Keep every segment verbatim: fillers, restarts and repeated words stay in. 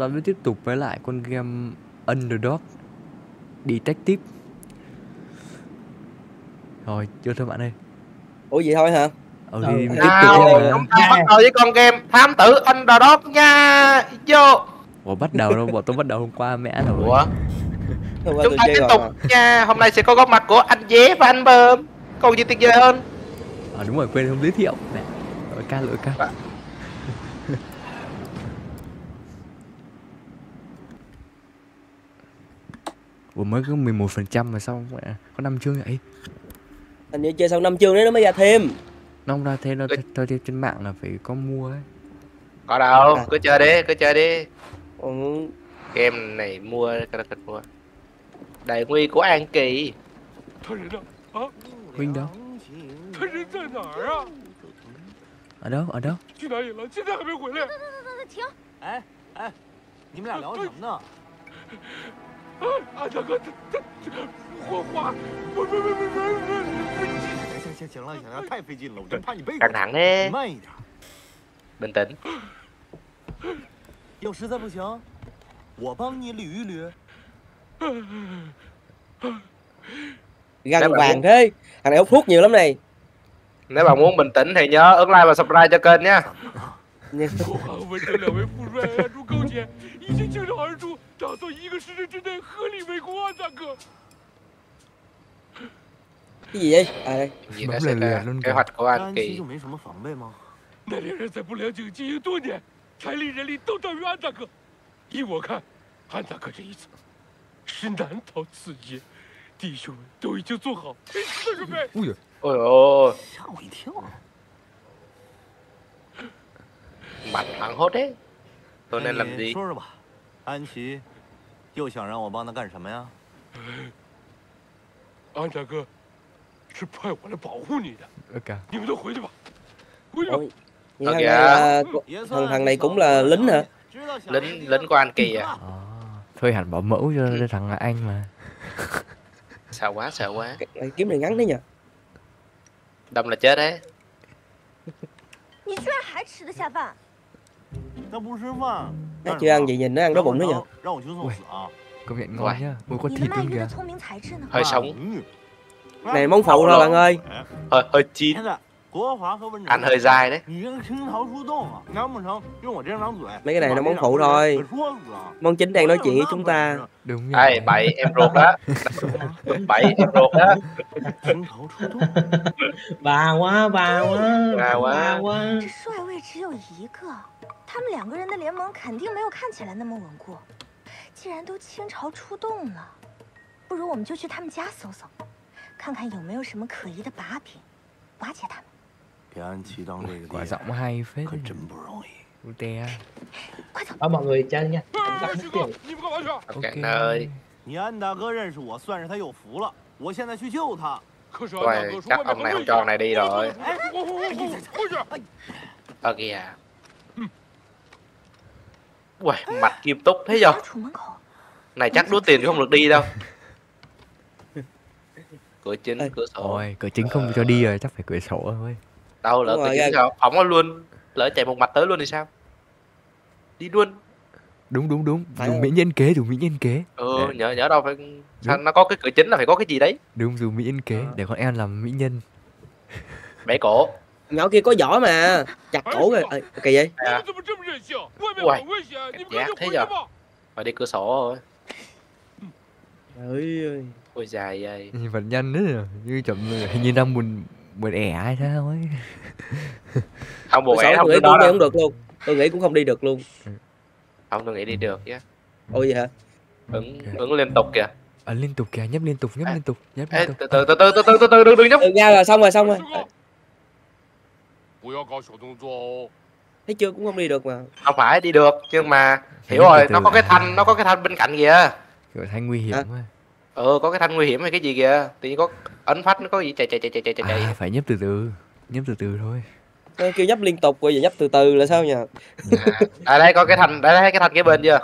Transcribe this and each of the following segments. ta mới tiếp tục với lại con game Underdog Detective. Rồi, chưa thôi bạn ơi. Ủa vậy thôi hả? Ừ, thì tiếp tục rồi. Chúng ta bắt đầu với con game Thám Tử Underdog nha. Vô. Ủa, bắt đầu đâu, bọn tôi bắt đầu hôm qua mẹ rồi. Ủa? Chúng ta tiếp tục nha. Hôm nay sẽ có góp mặt của anh Vé và anh Bơm. Còn gì tuyệt vời hơn? À, đúng rồi, quên không giới thiệu. Nè, lỗi ca, lỗi ca. Ủa, mới có mười một phần trăm mà sao mẹ có năm chương vậy? Hình như chơi xong năm chương đấy nó mới ra thêm. Nó không ra thêm đâu, thôi trên mạng là phải có mua ấy. Có đâu, cứ chơi đi, cứ chơi đi. Game này mua, thật mua. Đại nguy của An Kỳ. Huynh đâu? Ở đâu, ở đâu? Căng thẳng đấy. Bình tĩnh. Găng vàng thế. Thằng này hút thuốc nhiều lắm này. Nếu bạn muốn bình tĩnh thì nhớ ấn like và subscribe cho kênh nhé. Cái gì vậy? À đây. Đó sẽ là kế hoạch của anh Kỳ. Ôi ôi. Mặt hoảng hốt đấy. Tôi nên làm gì? Anh Kỳ lại muốn tôi giúp anh làm gì? Anh Kỳ thằng thằng này cũng là lính hả? Lính lính của anh Kỳ à? Thôi hẳn bảo mẫu cho thằng là anh mà. Sợ quá, sợ quá. Cái kiếm này ngắn đấy nhỉ? Đâm là chết đấy. Nó chưa ăn gì nhìn nó ăn đói bụng nữa nhỉ? Công nhận ngon nhá. Ôi có thịt luôn kìa. Hơi sống. Này món phụ thôi bạn ơi. Hơi, hơi chín. Ăn hơi dai đấy. Mấy cái này là món phụ thôi. Món chính đang nói chuyện với chúng ta. Đúng rồi. Ai, bậy em ruột đó. Bậy em ruột đó. Bà quá, bà quá. Bà quá. Quả giọng hay phết. Ở mọi người chơi nha. Chắc ông này không cho này đi rồi. Ở kìa. Mặt nghiêm túc thế rồi. Này chắc đút tiền không được đi đâu. Cửa chính, ê, cửa sổ. Ôi, cửa chính không ờ... cho đi rồi, chắc phải cửa sổ thôi. Đâu lỡ cửa chính sao? Ổng luôn, lỡ chạy một mạch tới luôn thì sao? Đi luôn. Đúng đúng đúng, dùng mỹ nhân kế, dùng mỹ nhân kế. Ừ, để... nhớ nhớ đâu phải sao nó có cái cửa chính là phải có cái gì đấy. Đúng, dùng mỹ nhân kế à. Để con em làm mỹ nhân. Bẻ cổ. Nhỏ kia có giỏ mà, chặt cổ rồi. Ê, kì vậy? À. Uầy, giác thế giờ. Phải đi cửa sổ rồi. Trời ơi. Ôi dài vậy. Nhìn vật nhân đấy rồi, như chậm hình như đang buồn buồn ẻ hay sao ấy. Không buồn ẻ, không nghĩ tôi không được luôn. Tôi nghĩ cũng không đi được luôn. Không, tôi nghĩ đi được chứ. Ôi vậy hả? Ứng ứng liên tục kìa. Ờ liên tục kìa, nhấp liên tục, nhấp liên tục, nhấp liên tục. Từ từ từ từ từ từ từ đừng đừng nhấp. Đừng ra là xong rồi, xong rồi. Thấy chưa cũng không đi được mà. Không phải đi được, nhưng mà hiểu rồi, nó có cái thanh, nó có cái thanh bên cạnh kìa. Kiểu thanh nguy hiểm quá. Ừ, có cái thanh nguy hiểm hay cái gì kìa. Tự nhiên có ấn phách nó có gì chạy chạy chạy chạy chạy chạy. À, phải nhấp từ từ, nhấp từ từ thôi. Nó kêu nhấp liên tục rồi giờ nhấp từ từ là sao nhỉ? À, à đây có cái thanh, đây thấy cái thanh cái bên chưa?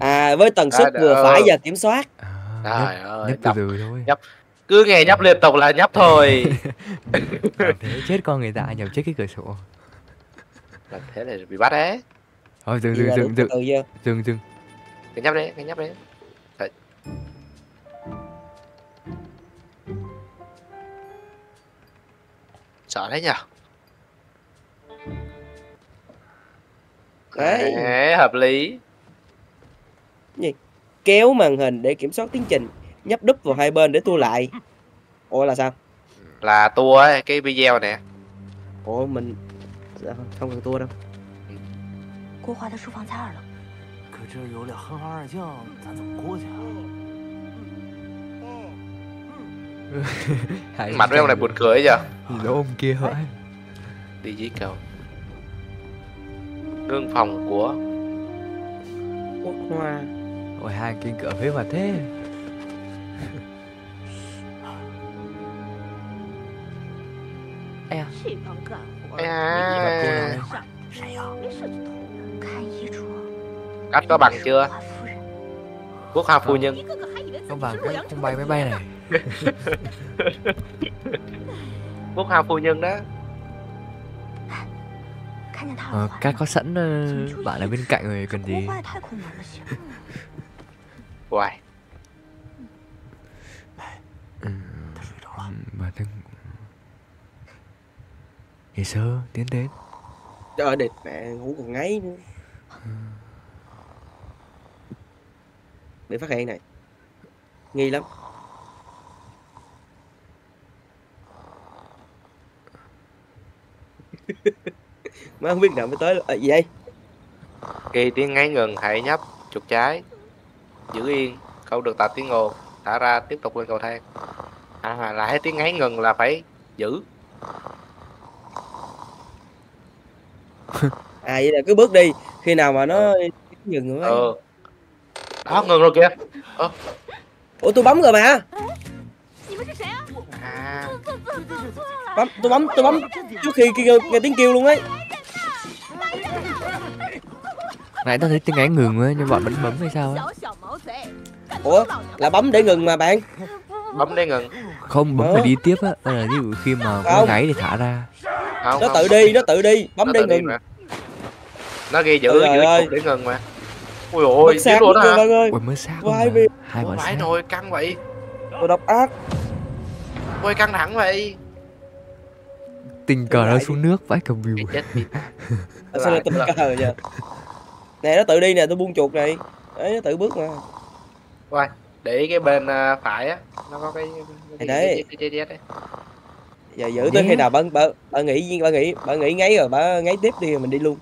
À với tần suất à, vừa ừ. phải và kiểm soát. Trời à, ơi, nhấp từ từ thôi. Nhấp cứ nghe nhấp liên tục là nhấp thôi. Thế chết con người ta nhầm chết cái cửa sổ. Làm thế này bị bắt đấy. Thôi dừng dừng dừng dừng dừng dừng. Cái nhấp đấy, cái nhấp đấy. Đấy. Sợ đấy nhở. Đấy. Đấy, hợp lý. Gì? Kéo màn hình để kiểm soát tiến trình, nhấp đúp vào hai bên để tua lại. Ủa là sao? Là tua ấy, cái video nè. Ủa mình không cần tua đâu. Quốc Hoa đã xuất phòng xa rồi. Mặt với ông này buồn cười ấy giờ. Lỗ ông kia hỡi. Đi dưới cầu. Đương phòng của Quốc Hoa. Ôi hai kinh cửa phía mà thế. Ê à. Ê à. Cắt có bằng chưa? Quốc Hoa phu nhân. Có bằng cái không bay máy bay này. Quốc Hoa phu nhân đó. Ờ, các có sẵn uh, bạn ở bên cạnh rồi cần gì. Hoài. Ừ, bản thân ngày xưa tiến đến. Trời đệt mẹ ngủ còn ngáy nữa. Ừ. Bị phát hiện này. Nghi lắm. Má không biết nào mới tới à, gì đây? Kỳ tiếng ngáy ngừng hãy nhấp chuột trái. Giữ yên, câu được tạp tiếng ồn, thả ra tiếp tục lên cầu thang. À là hết tiếng ngáy ngừng là phải giữ. À vậy là cứ bước đi, khi nào mà nó ừ. ngừng nữa. Ừ. Đó ngừng rồi kìa. Ờ. Ủa tôi bấm rồi mà. À. Bấm, tôi bấm, tôi bấm trước khi nghe, nghe tiếng kêu luôn ấy. Nãy tao thấy tiếng ngáy ngừng ấy, nhưng bọn vẫn bấm hay sao ấy? Ủa, là bấm để ngừng mà bạn. Bấm để ngừng. Không, bấm phải đi tiếp á, là ví dụ khi mà có ngáy thì thả ra. Không, nó không, tự không. đi, nó tự đi, bấm nó để ngừng. Nó ghi giữ, giữ để ngừng mà. Ôi dồi ôi, díu luôn á. Ôi mới sát quá. Hai bọn sát. Ôi căng vậy. Tôi độc ác. Ôi căng thẳng vậy. Tình cờ nó xuống đi. Nước vãi cả view. Sao lại tình cờ vậy? Nè nó tự đi nè, tôi buông chuột này. Đấy nó tự bước mà. Rồi, để cái bên uh, phải á, nó có cái cái đấy. Giờ giữ tới khi nào bà bà bà nghỉ bà nghỉ, bà nghỉ ngáy rồi bà ngáy tiếp đi rồi mình đi luôn.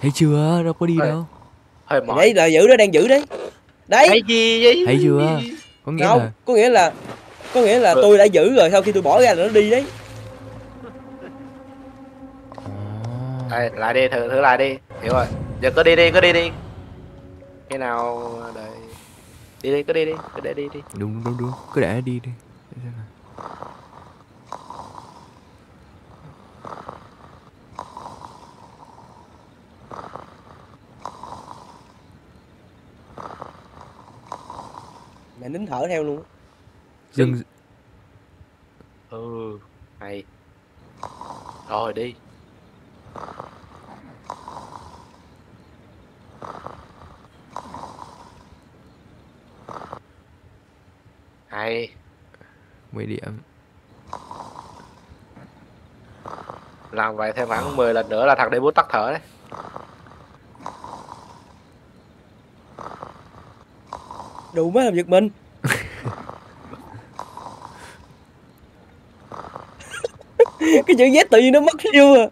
Thấy chưa, đâu có đi đâu. Hơi mỏi. Đấy là giữ nó đang giữ đấy. Đấy. Thấy gì vậy? Thấy chưa? Có nghĩa không, là có nghĩa là có nghĩa là ừ. tôi đã giữ rồi, sau khi tôi bỏ ra là nó đi đấy. Đây, lại đi, thử thử lại đi. Hiểu rồi. Giờ cứ đi đi, cứ đi đi. Khi nào đợi. Đi đi, cứ đi đi, cứ để đi đi. Đúng đúng đúng, cứ để đi đi. Mẹ nín thở theo luôn. Dừng. Ừ, hay. Rồi đi. Hay. mười điểm. Làm vậy thêm khoảng mười lần nữa là thằng đi bút tắt thở đấy. Đủ mới làm giật mình. Cái chữ Z tự nhiên nó mất tiêu à.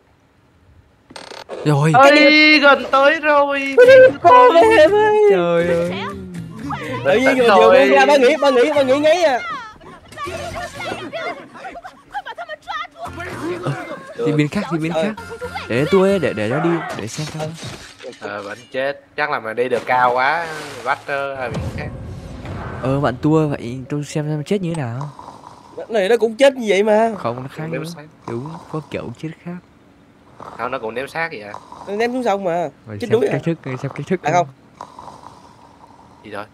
Rồi. Ê, gần tới rồi. Thôi em ơi. Trời ơi. Tự nhiên vừa buông ra ba nghĩ, ba nghĩ, ba nghĩ ngáy à. Đi bên khác, đi bên khác. Để tôi để để nó đi, để xem thôi. Ờ vẫn chết, chắc là mình đi được cao quá, bắt hay bị khác. Ờ bạn tua vậy, tôi xem xem chết như thế nào. Cái này nó cũng chết như vậy mà. Không nó khác. Đúng, có kiểu chết khác. Không nó cũng ném xác vậy à. Ném xuống sông mà. Rồi, chết đuối. Cách thức, xem cách thức. À không. Gì rồi?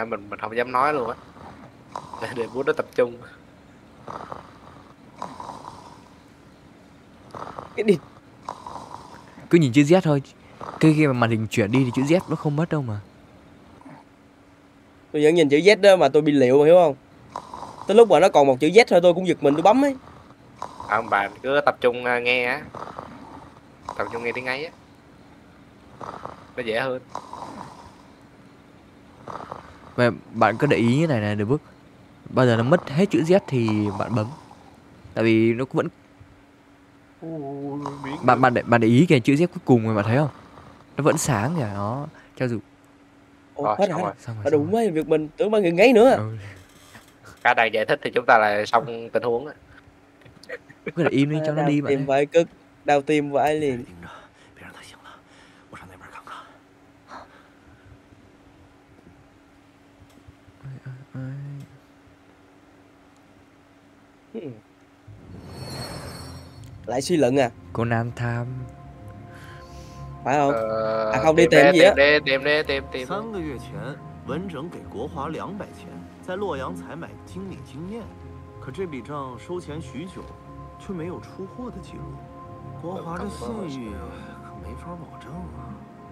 à, mình mình không dám nói luôn á, để, để bút nó tập trung. Cái đi cứ nhìn chữ Z thôi, cái khi mà màn hình chuyển đi thì chữ Z nó không mất đâu mà. Tôi vẫn nhìn chữ Z đó mà tôi bị liệu mà, hiểu không? Tới lúc mà nó còn một chữ Z thôi tôi cũng giật mình tôi bấm ấy. À, bạn cứ tập trung nghe á, tập trung nghe tiếng ấy á, nó dễ hơn. Mà bạn cứ để ý như này này được bước. Bao giờ nó mất hết chữ Z thì bạn bấm, tại vì nó vẫn. Bạn bạn để bạn để ý kìa, chữ Z cuối cùng rồi bạn thấy không? Nó vẫn sáng kìa, nó cho dù. Ồ, hết rồi. Nó đúng mấy việc mình tưởng ba người ngáy nữa. Ừ. Cả đang giải thích thì chúng ta lại xong tình huống. Cứ để im đi cho nó đi bạn. Tìm vãi cực, đau tim vãi liền. Lại suy luận à? Conan tham phải không? Ờ, à không, đi tìm, tìm gì á? Tìm tìm đi, tìm tìm.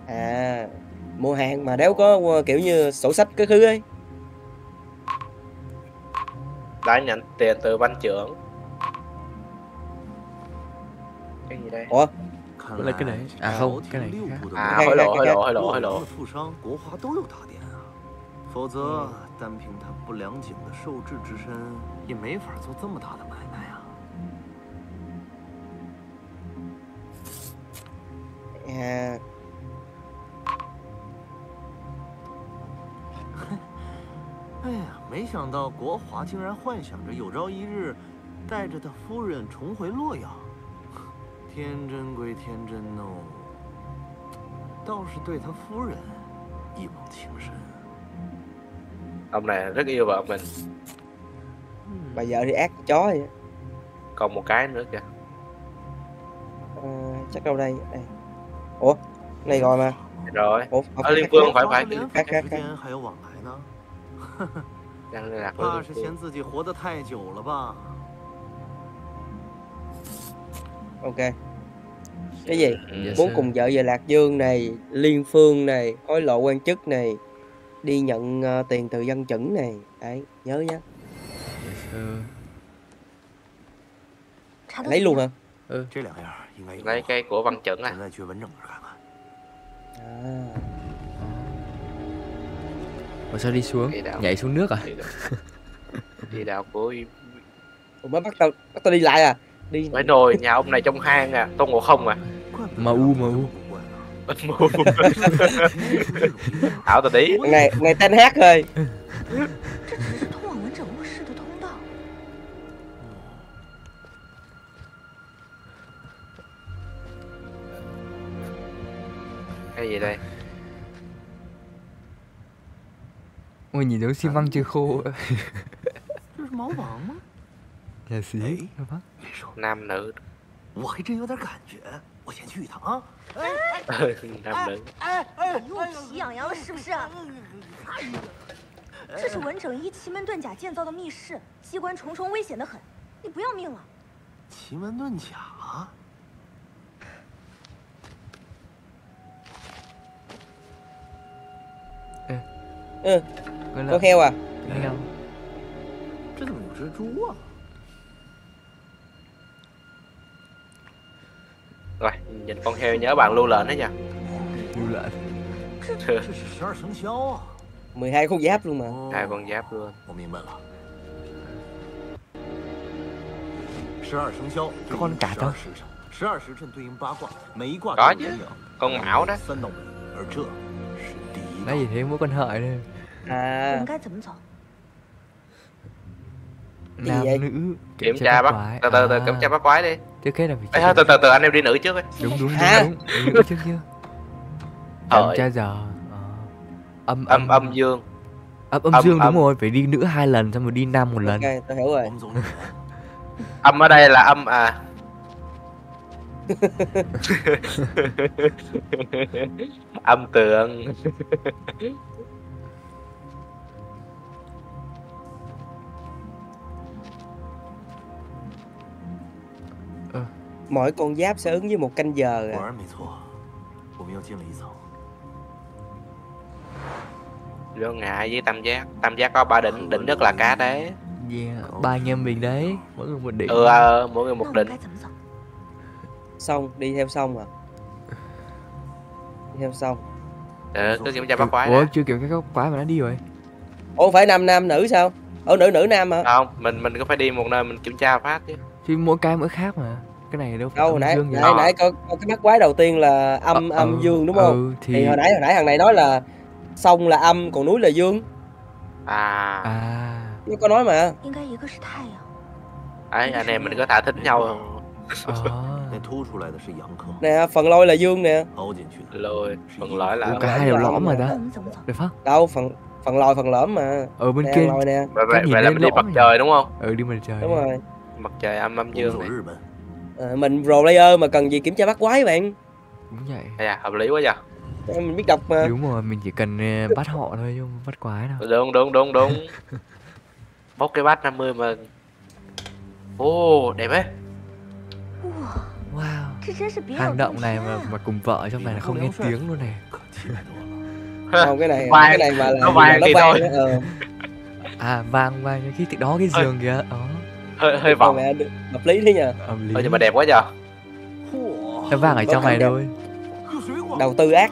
À, mua hàng mà đéo có kiểu như sổ sách cái thứ ấy. Đã nhận tiền từ ban trưởng. Cái gì đây? Ủa? Là cái này. À không, cái này. À, hối lộ, hối lộ, hối lộ, hối lộ. À. Ông này rất yêu vợ mình. Bà vợ thì ác chó vậy. Còn một cái nữa kìa. À, chắc đâu đây. Ủa, này rồi mà. Rồi. Ủa, ở Liên Phương phải phải khác khác khác. Đang liên lạc với ok. Cái gì? Ừ, muốn cùng vợ về Lạc Dương này, Liên Phương này, hối lộ quan chức này, đi nhận uh, tiền từ dân chẩn này. Đấy, nhớ nhá. Lấy luôn hả? Ừ. Lấy cái của văn chẩn à. À. Ủa sao đi xuống? Nhảy xuống nước à? Đi đạo của... Ủa mới bắt tao, bắt tao đi lại à? Đi. Phải rồi, nhà ông này trong hang à, Tôn Ngộ Không à. Mà u, mà u. Ảo tao tí. Ngày, ngày tên hát thôi. Cái gì đây? Ôi nhìn giống xi măng chưa khô. Máu bỏng á. Nhà sĩ nam nữ. Nam nữ. Ừ, có heo à? Rồi, nhìn con heo nhớ bạn lưu lệnh đấy nha. Lưu lệnh. mười hai con giáp luôn mà. Hai con giáp luôn. Con cả thôi. Có chứ, con mão đó. Nói gì thế mỗi con hợi đây. À. Nam nữ kiểm tra bắt từ từ từ kiểm tra bắt quái đi. Trước hết là phải. Ê, từ từ từ anh em đi nữ trước ấy. Đúng đúng đúng. Đúng. Nữ trước chưa? Kiểm tra giờ. À. Âm âm âm dương. Âm âm dương đúng rồi, phải đi nữ hai lần xong rồi đi nam một lần. Ok, tôi hiểu rồi. Âm ở đây là âm à. Âm tượng. Mỗi con giáp sẽ ứng với một canh giờ à. Lương Hạ với Tam Giác. Tam Giác có ba đỉnh, đỉnh nhất là cá đế. Yeah, ba anh em miền đế, mỗi người một đỉnh. Ừ, mỗi người một đỉnh. Xong, đi theo xong à. Đi theo xong. Ừ, cứ kiểm tra bác quái. Ủa, chưa kiểm tra bác quái mà nó đi rồi. Ủa, phải nam nam nữ sao? Ủa, nữ nữ nam hả? Không, mình mình có phải đi một nơi mình kiểm tra phát chứ. Thì mỗi cái mỗi khác mà. Cái này đâu phải đâu, nãy dương nãy, nãy, nãy coi, coi cái bác quái đầu tiên là âm ờ, âm ừ, dương đúng không? Ừ, thì... thì hồi nãy hồi nãy thằng này nói là sông là âm còn núi là dương. À. À. Nó có nói mà. Đấy, anh em mình có thả thích nhau không? À. Nè, phần lôi là dương nè. Lôi, phần lõi là. Cả hai đều lõm rồi đó. Được không? Đâu phần phần lòi phần lõm mà. Ở bên kia. Vậy vậy là mình đi mặt trời đúng không? Ừ, đi mặt trời. Đúng rồi. Mặt trời âm âm dương này. À, mình pro player mà cần gì kiểm tra bắt quái bạn. Đúng vậy. À, hợp lý quá vậy. Mình biết đọc mà. Đúng rồi, mình chỉ cần bắt họ thôi chứ không bắt quái đâu. Đúng đúng đúng đúng. Bóc cái bát năm mươi mà. Ô, oh, đẹp ấy. Wow. Hành động này mà mà cùng vợ trong này là không nghe tiếng luôn này. Không, cái này vang, cái này mà là nó vang thì thôi. Ờ. À vang vang cái cái đó cái giường kìa. Đó. Hơi hơi vọng. Hợp lý thế nhờ. Thôi nhưng mà đẹp quá nhờ. Nó vang ở trong này thôi. Đầu tư ác.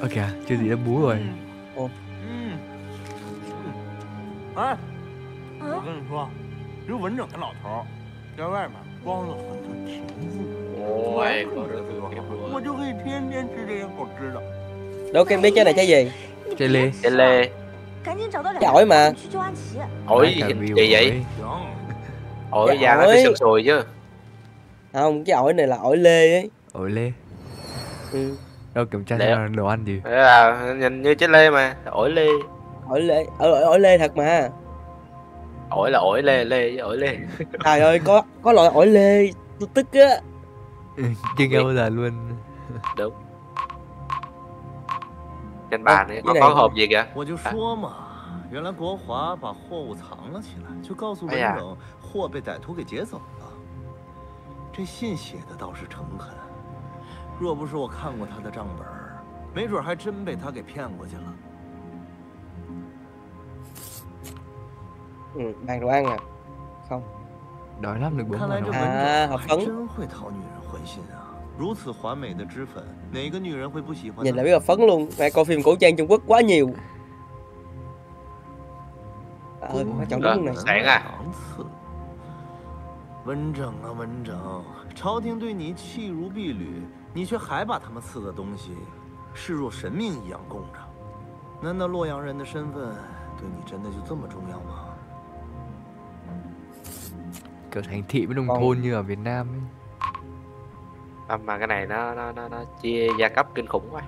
Ơ kìa, chưa gì đã bú rồi. Ồ. À. Đâu cái biết trái này trái gì? Trái lê. Trái lê. Trái ổi mà. Ổi gì vậy? Ổi da nó phải sùi sùi chứ. Không, cái ổi này là ổi lê ấy. Ổi lê. Ừ. Đâu kiểm tra xem là đồ ăn gì. À, nhìn như trái lê mà, ổi lê. Ổi lê, ổi ổi lê thật mà. Ổi là ổi lê lê với ổi lê. Trời ơi, có có loại ổi lê tôi tức á. Chưa nghe bao giờ luôn. Đúng. Trên bàn này có có hộp gì kìa. Ừ, bàn đồ ăn à? Không. Đói lắm được bốn rồi. À, hộp phấn. Nhìn là biết hộp phấn luôn. Mày coi phim cổ trang Trung Quốc quá nhiều. À, ừ, nó chọn đúng này. Sáng à. Kiểu thành thị với nông thôn như ở Việt Nam ấy. À, mà cái này nó nó nó, nó chia gia cấp kinh khủng quá.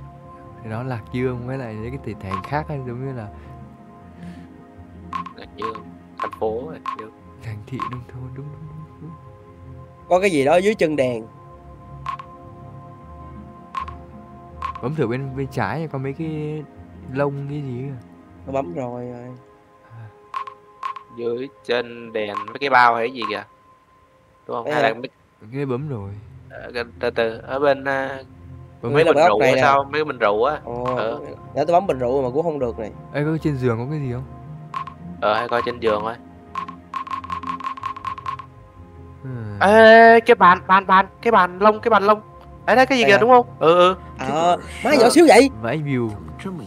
Nó Lạc Dương với lại những cái tỉnh thành khác ấy, giống như là Lạc Dương, thành phố, Lạc Dương. Thành thị nông thôn đúng, đúng, đúng, đúng. Có cái gì đó dưới chân đèn. Bấm thử bên bên trái có mấy cái lông cái gì à? Nó bấm rồi rồi. Dưới trên đèn mấy cái bao hay cái gì kìa đúng không? Hay là mấy cái bấm rồi à, từ từ ở bên uh, mấy bình rượu hay sao? Mấy cái bình rượu á. Ờ để tôi bấm bình rượu mà cũng không được này. Ê có trên giường có cái gì không? Ờ hay coi trên giường thôi. Hmm. Ê cái bàn bàn bàn cái bàn lông cái bàn lông đấy đấy cái gì kìa à? Đúng không? Ừ ừ ờ má nhỏ xíu vậy vãi view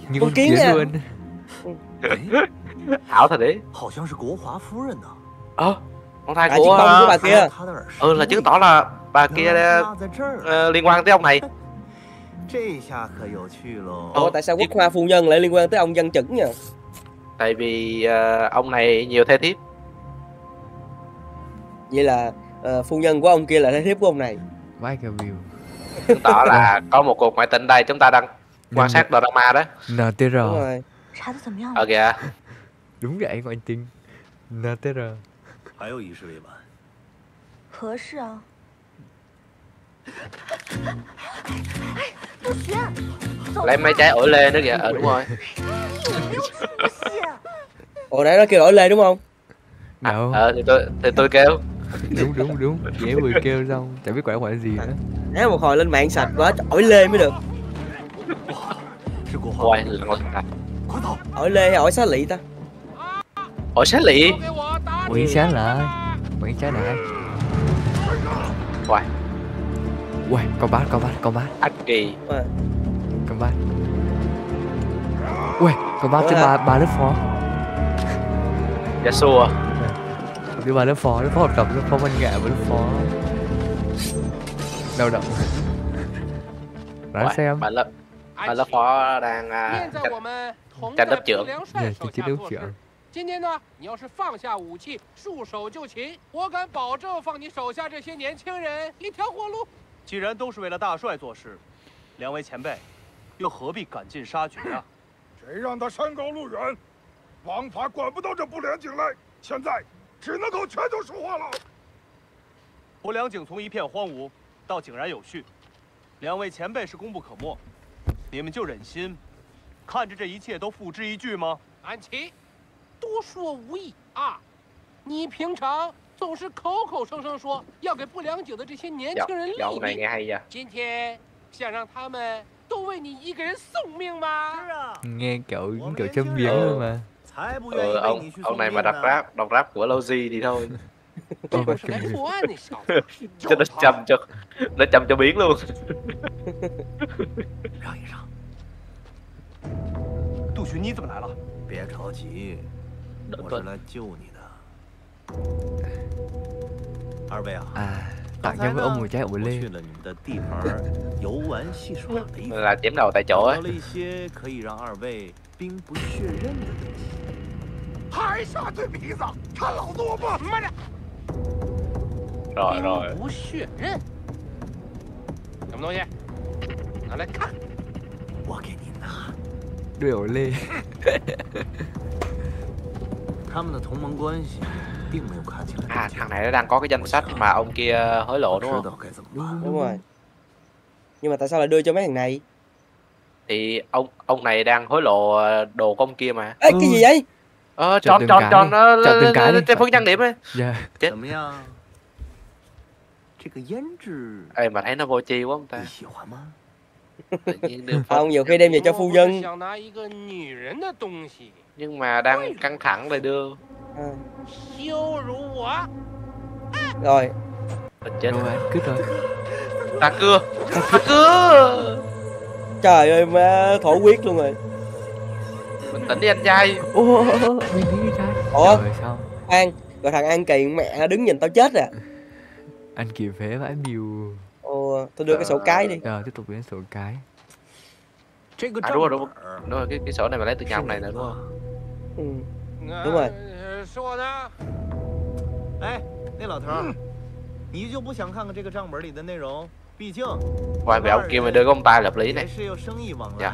như con kiến luôn. Thảo thật đấy. Ờ, con trai của, của bà kia. Ừ là chứng tỏ là bà kia uh, liên quan tới ông này. Ủa tại sao quốc hoa phu nhân lại liên quan tới ông dân chẩn nhỉ? Tại vì uh, ông này nhiều thê thiếp. Vậy là uh, phu nhân của ông kia là thê thiếp của ông này. Chứng tỏ là có một cuộc ngoại tình đây, chúng ta đang quan sát drama đó. en tê rờ. Đúng rồi. Ờ kìa. Đúng vậy anh Tinh. en tê rờ. Lấy mấy trái ổi lê nữa kìa. Ờ đúng rồi. Ủa nãy nó kêu ổi lê đúng không? Đâu. Ờ thì tôi thì tôi kêu. Đúng đúng đúng, dễ vừa kêu xong, chẳng biết quả quả gì nữa. Nếu một hồi lên mạng sạch quá, ổi lê mới được. Ổi lê hay ổi xá lị ta? Ổi xá lị? Ổi xá lị, ổi xá lị. Quay Quay, con bát, con bát, con bát Ách kỳ Con bát Quay, con bát trên ba lớp phó. Dạ xua à? Đi ba lớp phó, lớp phó học tập, lớp phó văn nghệ và lớp phó lao động. Đoán xem Bà lớp Bà lớp phó đang tranh lớp trưởng. Dạ, chính lớp trưởng. Hôm nay, nếu bạn phóng ra vũ khí, rút sổ thì chiến, tôi dám bảo đảm phóng bạn thủ hạ những người trẻ này một con đường lối. Nếu đều là vì đại soái làm việc, hai vị tiền bối, lại何必赶尽杀绝啊？谁让他山高路远，王法管不到这不良警来，现在只能靠拳头说话了。不良警从一片荒芜到井然有序，两位前辈是功不可没，你们就忍心看着这一切都付之一炬吗？安琪。 多说无益啊！你平常总是口口声声说要给不良警的这些年轻人利益，今天想让他们都为你一个人送命吗？是啊，nghe kiểu kiểu châm biếm luôn mà. Ừ, ông ông này mà đọc rap đọc rap của Lozi thì thôi. Cho nó châm cho nó châm cho biến luôn. Ráng một ráng. Đỗ Xuân,你怎么来了？别着急。 我是来救你的，二位啊！哎，打架会殴我家，我累。去了你们的地盘，游玩戏耍的一番，找到了一些可以让二位兵不血刃的东西。还傻嘴皮子，看老子我不妈的！兵不血刃，什么东西？拿来看，我给你拿。对，我累。 他们的同盟关系并没有看起来。啊， thằng này nó đang có cái danh sách mà ông kia hối lộ đúng không? Đúng rồi. Nhưng mà tại sao lại đưa cho mấy thằng này? Thì ông ông này đang hối lộ đồ của ông kia mà. Ê, cái gì vậy? Ờ, tròn tròn tròn nó trên phấn trang điểm ấy. Chết. Ê, mà thấy nó vô chi quá ông ta. Ông nhiều khi đem về cho phu nhân. Nhưng mà đang căng thẳng lại đưa. Rồi. Chết rồi, cướp rồi. Ta cưa, ta cưa. Trời ơi, má thổ huyết luôn rồi. Bình tĩnh đi anh trai. Ủa, sao? An, rồi thằng An Kỳ mẹ đứng nhìn tao chết à. Anh Kỳ phế vãi biêu. Ồ, tao đưa cái sổ cái đi. Rồi, tiếp tục đến sổ cái. À, đúng rồi, đúng rồi. Đúng rồi, cái, cái sổ này mà lấy từ nhà ông này nữa đúng không? Ừ, đúng rồi. Ngoài về ông kia mà đưa cái ông ta lập lý này. Dạ.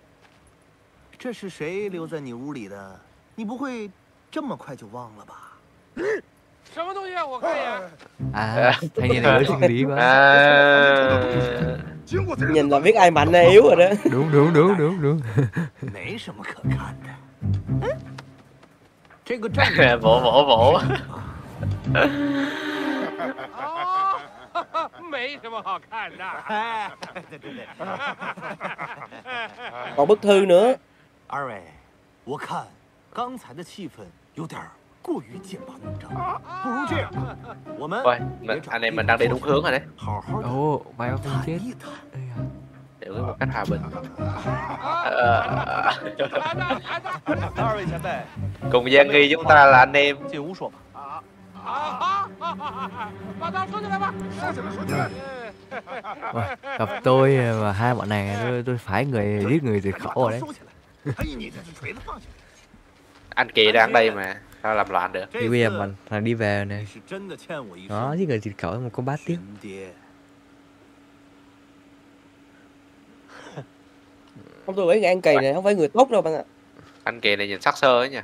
À, thấy nhìn này mới sinh lý quá. À. Nhìn là biết ai mạnh ai yếu rồi đó. Đúng đúng đúng đúng đúng. Vỗ vỗ vỗ. Còn bức thư nữa. Ôi, anh em mình đang đi đúng hướng rồi đấy. Ồ, may quá không chết. Để với một cách hòa bình. Cùng Giang Nghi chúng ta là anh em. Gặp tôi mà hai bọn này tôi, tôi phải người giết người diệt khẩu rồi đấy. Anh Kỳ đang đây mà. Sao làm loạn được. Đi bây giờ mình thằng đi về nè. Đó, chứ người thịt cậu một con bát tiếng. Không, tôi nghĩ anh Kỳ này không phải người tốt đâu bạn ạ. Anh Kỳ này nhìn sắc sơ ấy nha.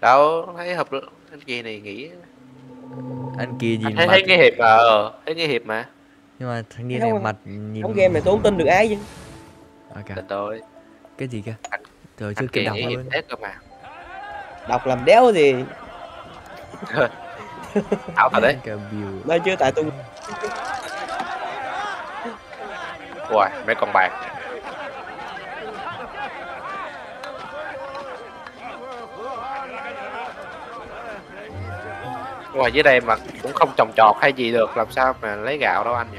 Đâu, thấy hợp lực. Anh Kỳ này nghĩ. Anh Kỳ gì anh thấy, thấy cái hiệp mà, ờ, thấy cái hiệp mà. Nhưng mà thằng đi này không, mặt nhìn... Không game này tôi không tin được ai chứ. Ok. Tôi. Cái gì kìa? Trời chưa kịp đọc luôn. Đọc làm đéo gì. Thảo thật đấy. Nói chưa tại tôi. Ui, mấy con bạc. Ngoài dưới đây mà cũng không trồng trọt hay gì được, làm sao mà lấy gạo đâu anh nhỉ?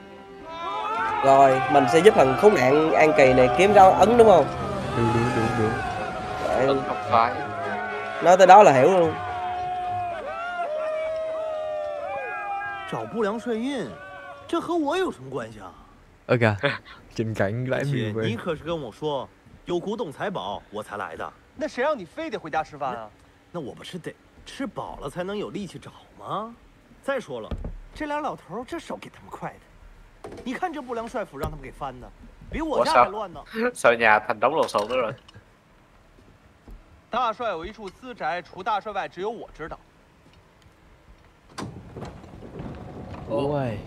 Rồi mình sẽ giúp thằng khốn nạn An Kỳ này kiếm ra ấn đúng không? Đúng đúng đúng đúng. Ấn không phải. Nói tới đó là hiểu luôn. Ok. Tình cảnh lại mình với. Ủa sao? Sao nhà thành đống lộn xộn nữa rồi. Ôi.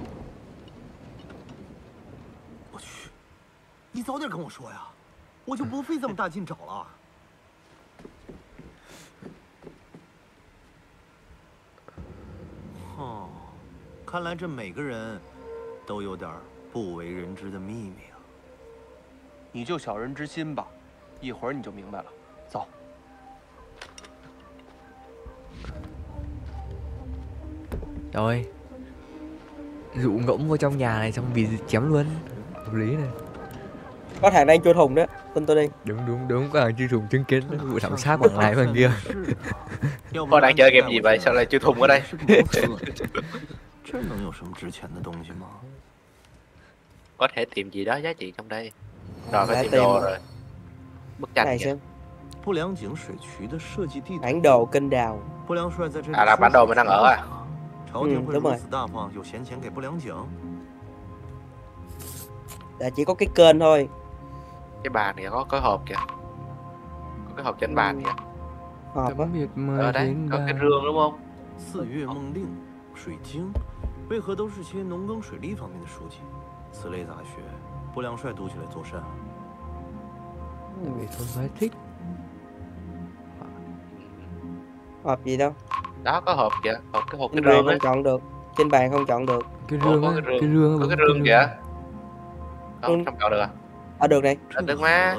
Rồi dụ ngỗng vô trong nhà này xong bị chém luôn. Hợp lý này. Có thằng đang chui thùng đó, tin tôi đi. Đúng đúng đúng, có thằng chui thùng chứng kiến vụ thảm sát bằng này bằng kia. Con đang chơi game gì vậy? Sao lại chui thùng ở đây? Có thể tìm gì đó giá trị trong đây. Rồi phải tìm đồ rồi. Bức tranh kìa. Bản đồ kênh đào. À là bản đồ mình đang ở à? Ừ, đúng rồi. Là chỉ có cái kênh thôi. Cái bàn này có cái hộp kìa. Có cái hộp trên bàn kìa. Hộp á. Ở đấy, có cái rương đúng không? Hộp gì đâu? Đó có hộp kìa, hộp cái hộp cái rương không chọn được. Trên bàn không chọn được. Cái rương có cái rương, có cái rương kìa. Không chọn được à? À được này. Được má.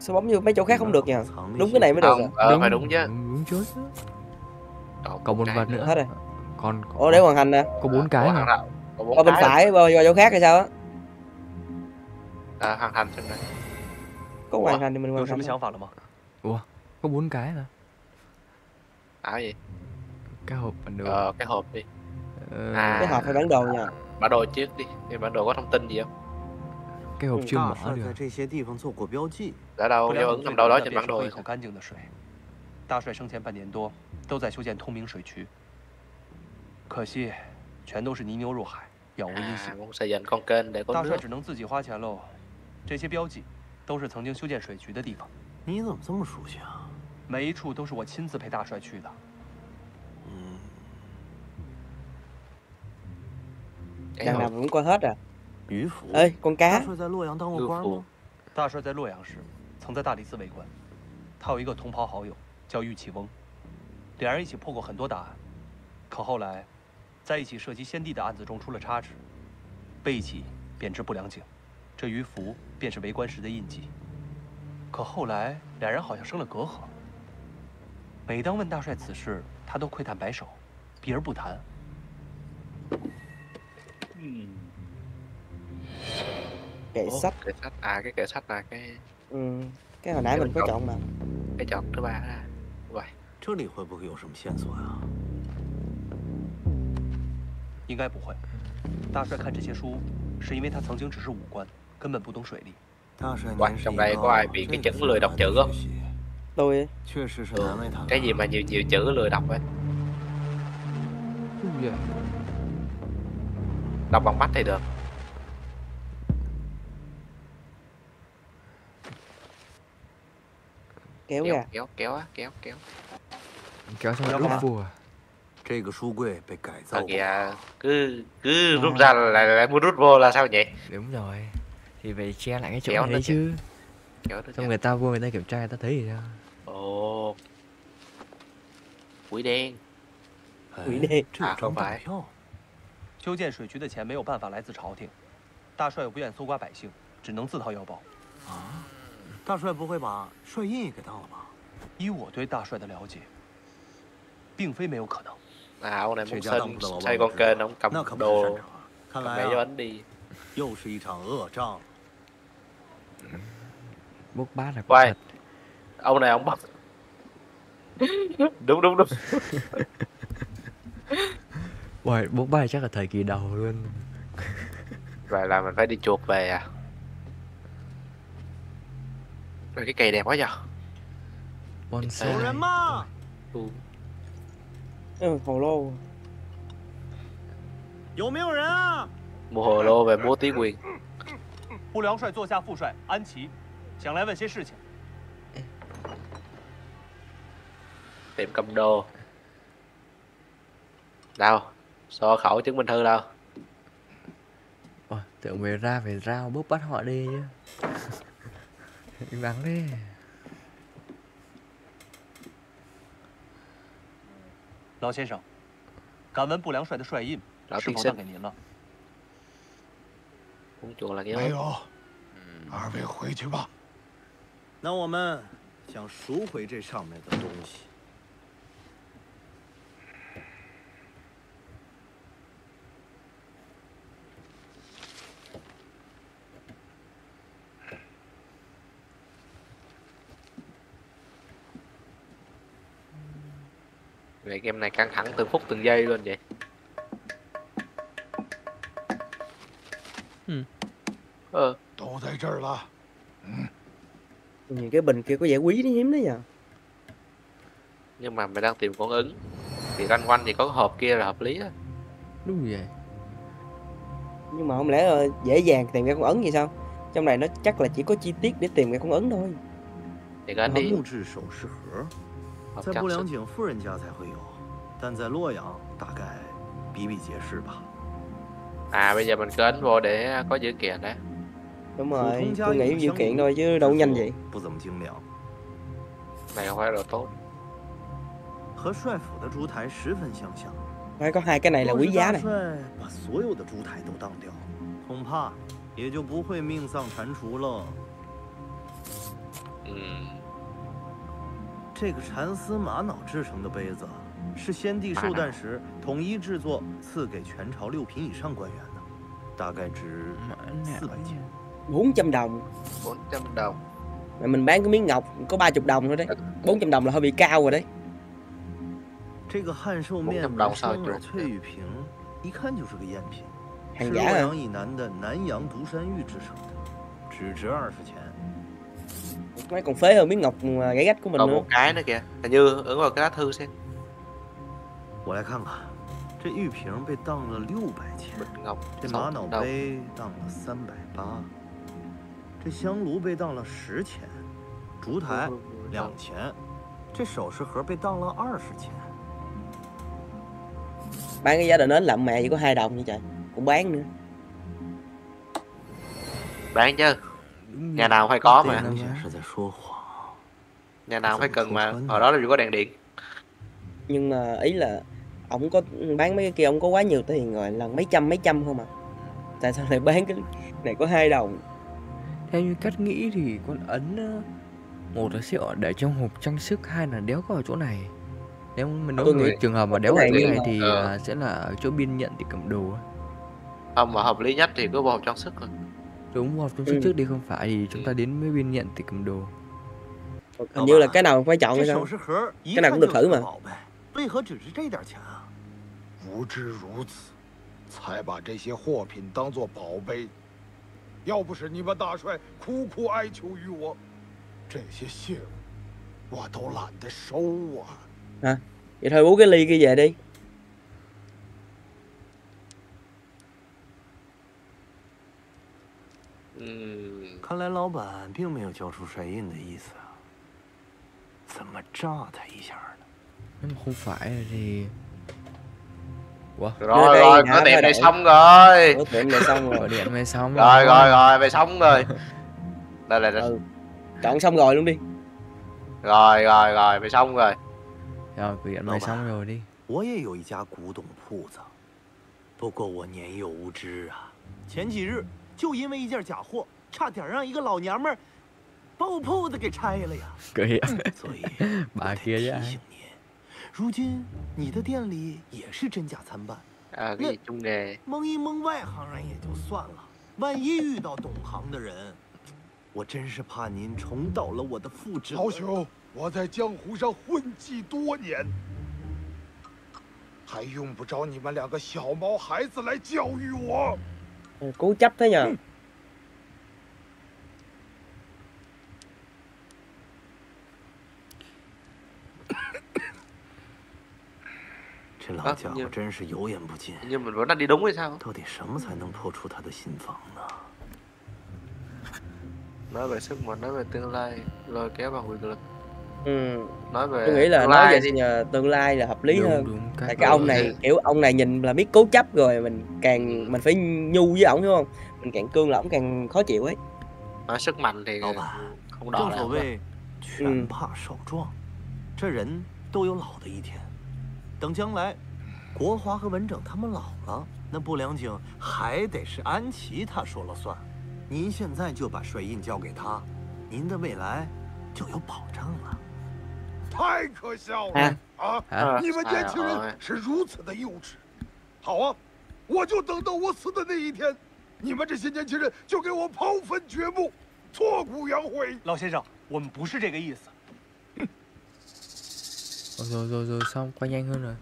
Sao bấm như mấy chỗ khác không được nhờ? Đúng cái này mới được à? Ờ phải đúng chứ. Đúng chứ. Còn một vật nữa hết rồi. Còn ủa để hoàn thành nè. Có bốn cái hả? Ở bên phải vào chỗ khác hay sao á? À hoàn thành trên này. Có hoàn thành thì mình hoàn thành. Ủa có bốn cái hả? Áo gì? Cái hộp bản đồ. Ờ, cái hộp đi. À, cái hộp hay bản đồ nha. Bản đồ trước đi. Cái bản đồ có thông tin gì không? Cái hộp chưa mở được. Đã đâu dấu ấn nằm đâu đó trên bản đồ. À, muốn xây dựng con kênh để có nước. Mấy chỗ đều là tôi亲自陪大帅去的. Chàng nào cũng coi hết à? Ê, con cá. Đại Soái tại洛阳市曾在大理寺为官，他有一个同袍好友叫玉器翁，两人一起破过很多大案，可后来在一起涉及先帝的案子中出了差池，被一起贬至不良井，这鱼符便是为官时的印记。可后来两人好像生了隔阂。每当问大帅此事，他都喟叹摆手，避而不谈。嗯，kệ sách, kệ sách à, cái kệ sách là cái, ừ, cái hồi nãy mình có chọn mà, cái chọn thứ ba đó. Vậy, chỗ này có phải có gì线索呀？应该不会。大帅看这些书，是因为他曾经只是武官，根本不懂水利。大帅，trong đây có ai bị cái chứng lười đọc chữ không? Tôi. Ừ. Cái gì mà nhiều nhiều chữ lười đọc vậy? Đọc bằng mắt thì được. Kéo kìa, kéo kéo á, kéo kéo. Kéo xong rồi rút vua. Cái kìa, cứ cứ rút ra lại lại muốn rút vô là sao vậy? Đúng rồi. Thì về che lại cái chỗ kéo đấy chứ. Kéo xong người ta vô người ta kiểm tra người ta thấy gì sao? Ồ, quỷ đen. Quỷ đen. À không phải. 修建水渠的钱没有办法来自朝廷，大帅又不愿搜刮百姓，只能自掏腰包。啊，大帅不会把帅印也给当了吧？依我对大帅的了解，并非没有可能。啊，我来木生，蔡光根，能敢斗？看来又是一场恶仗。Bốc bát là quay. Ông này ông bắt. Đúng đúng đúng. Uầy, bốn ba chắc là thời kỳ đầu luôn. Vậy là mình phải đi chuột về à? Rồi cái cây đẹp quá nhờ. Bonsai. Ừ. Ừ, hồ lô. Mua hồ lô về mua tí quyền. Bù Liang Xoài, Zoxia Phụ Xoài, An Kỳ, Sẵn lại vấn xế sự. Tiệm cầm đồ. Đâu? Sổ khẩu chứng minh thư đâu? Ôi, tưởng về ra về rao bốc bắt họ đi chứ. Im lặng đi. Lão tiên sinh, cảm ơn Bù Liang Xoài的帅印，是否赠给您了？没有，二位回去吧。那我们想赎回这上面的东西。 Vậy game này căng thẳng từng phút từng giây luôn vậy. Ừ. Ờ. Nhìn cái bình kia có vẻ quý đấy, hiếm đấy nhờ. Nhưng mà mày đang tìm con ứng. Thì loanh quanh thì có cái hộp kia là hợp lý á. Đúng vậy. Nhưng mà không lẽ dễ dàng tìm ra con ấn vậy sao? Trong này nó chắc là chỉ có chi tiết để tìm ra con ấn thôi. Thì cái đi. 在不良井富人家才会有，但在洛阳大概比比皆是吧。À bây giờ mình cứ ấn vô để có dữ kiện đấy. Đúng rồi, tôi nghĩ dữ kiện thôi chứ đâu nhanh vậy. Này không phải đồ tốt. Phải có hai cái này là quý giá này. Ừ. 这个蚕丝玛瑙制成的杯子，是先帝寿诞时统一制作，赐给全朝六品以上官员的，大概值四百钱。bốn trăm đồng. bốn trăm đồng. Mà mình bán cái miếng ngọc có ba chục đồng thôi đấy. bốn trăm đồng là hơi bị cao rồi đấy. bốn trăm đồng sao được? Hàng giả à? Mấy còn phế hơn miếng ngọc gãy gách của mình còn nữa. Một cái nữa kìa. Hình như ứng vào cái lá thư xem. Mình ngọc sáu đồng. Bán cái giá đỡ nến lậm mẹ chỉ có hai đồng vậy trời. Cũng bán nữa. Bán chứ. Nhà nào phải có mà. Nhà nào phải cần mà. Hồi đó là chỉ có đèn điện. Nhưng mà ý là ông có bán mấy cái kia ông có quá nhiều tiền rồi, là mấy trăm mấy trăm không à. Tại sao lại bán cái này có hai đồng? Theo như cách nghĩ thì con ấn, một là sẽ để trong hộp trang sức, hai là đéo có ở chỗ này. Nếu mình nói về trường hợp mà đéo ở cái này thì ờ. sẽ là ở chỗ biên nhận thì cầm đồ. Không, mà hợp lý nhất thì cứ vào trang sức thôi. Đúng, vào trang sức ừ. trước đi, không phải thì chúng ta đến với biên nhận thì cầm đồ. Hình như là cái nào phải chọn hay sao? Cái nào cũng được thử mà. Hả? Vậy thôi bố cái ly kia về đi. Nếu mà không phải thì... Ủa? Rồi rồi, nó tiệm này xong rồi. Nó tiệm này xong rồi, tiệm này xong rồi. Rồi rồi rồi, về xong rồi. Đây là... Ừ. Chọn xong rồi luôn đi. Rồi rồi rồi, về xong rồi. Rồi, quỷ điện này xong rồi đi. Cười bà kia chứ ai. À, cái gì chung nghề. Cố chấp thế nhờ. À, nhưng... nhưng mình vẫn đang đi đúng hay sao? Nói về sức mạnh, nói về tương lai, lôi kéo vào quyền lực. Ừ. Nói về tôi nghĩ là nói về nhờ tương lai là hợp lý đúng, hơn. Đúng, cái tại cái ông này kiểu ông này nhìn là biết cố chấp rồi, mình càng ừ. mình phải nhu với ổng, đúng không? Mình càng cương là ổng càng khó chịu ấy. Nói sức mạnh thì không, không đòi đâu. Ừ. Tầng tương lai, Quốc Hoa và Văn Trượng, họ lão rồi, nà Bu Liang Jing, hãy để là An Kỳ, ta nói là soạn. Nín hiện tại就把水印交给他，您的未来就有保障了。太可笑了啊！你们年轻人是如此的幼稚。好啊，我就等到我死的那一天，你们这些年轻人就给我抛坟掘墓，挫骨扬灰。老先生，我们不是这个意思。Rồi rồi rồi xong, quay nhanh hơn rồi.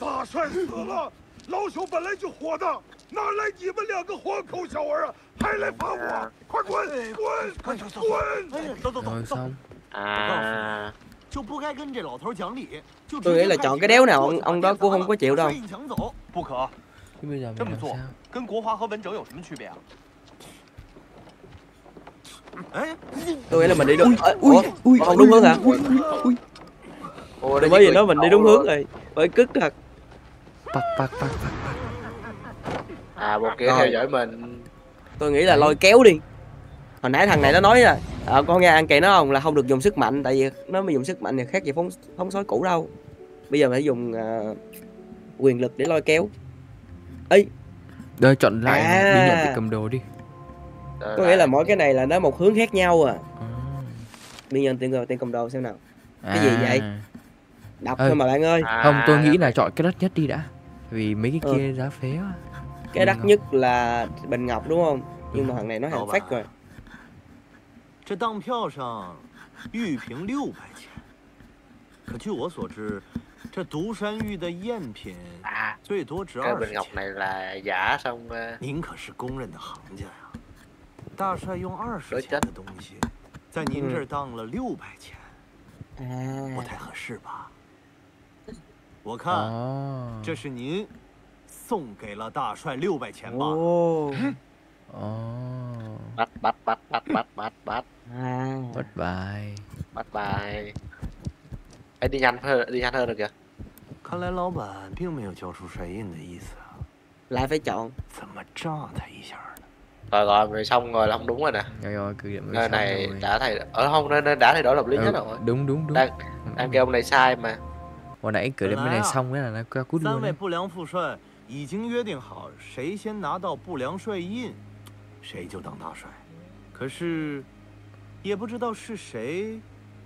Đại soái chết rồi, lão xỉu bản lai là hỏa đá, nào lại các bạn hai cái hỏa khẩu nhỏ con, lại lại phá hỏa, quay quay quay quay. Rồi xong. À. Tôi nghĩ là chọn cái đéo nào ông, ông đó cũng không có chịu đâu. Thế bây giờ mình làm sao? Với Quốc Hoa và Văn Trượng có gì khác nhau? Tôi nghĩ là mình đi đúng. Ui, ui, còn đúng hướng hả? Ui, ui, ui. Bởi vì nó mình đi đúng hướng rồi. Bởi cứt thật. Bật, bật, bật, bật. À, bộ kia theo dõi mình. Tôi nghĩ là lôi kéo đi. Hồi nãy thằng này nó nói là à, con nghe ăn kệ nó không là không được dùng sức mạnh. Tại vì nó mới dùng sức mạnh thì khác gì phóng, phóng sói cũ đâu. Bây giờ mình phải dùng uh, quyền lực để lôi kéo. Ê đây, chọn lại à. Đi nhận thì cầm đồ đi. Có nghĩa là mỗi cái này là nó một hướng khác nhau à. Biên nhận tiền người tiền cầm đồ xem nào. Cái à. gì vậy? Đọc thôi mà bạn ơi. Không, tôi nghĩ là chọn cái đắt nhất đi đã. Vì mấy cái kia ừ. giá phế quá. Cái đắt nhất là Bình Ngọc đúng không? Nhưng mà thằng này nó hàng fake rồi. Cái đăng phiếu trên Yu Ping sáu trăm. Cứ theo tôi so biết, cái Đú San Yu de yan pin, tối đa chỉ hai mươi. Cái Bình Ngọc này là giả xong.您可是公认的行家呀。Đại soái dùng hai mươi tiền của đồng chí, tại nín đây đăng là sáu trăm tiền. Không quá hợp适吧? Tôi xem, đây là nín tặng cho đại soái sáu trăm tiền ba. Ồ. Bắt bắt bắt bắt bắt bắt bắt. Bắt bài. Bắt bài. Ê, đi nhanh hơn, đi nhanh hơn được kìa. Không lẽ lão bản không có cho ra in ý nghĩa. Lại phải chọn. Làm sao ta một cái. Rồi rồi, rồi xong rồi là không đúng rồi nè. Rồi rồi, cứ điểm nơi này rồi. Đã thầy ở không nên nên đã thầy đổi hợp lý ừ, nhất rồi. Đúng đúng đúng. Đang, đang kêu ông này sai mà. Hồi nãy cứ điểm bên này xong cái là nó qua cút luôn.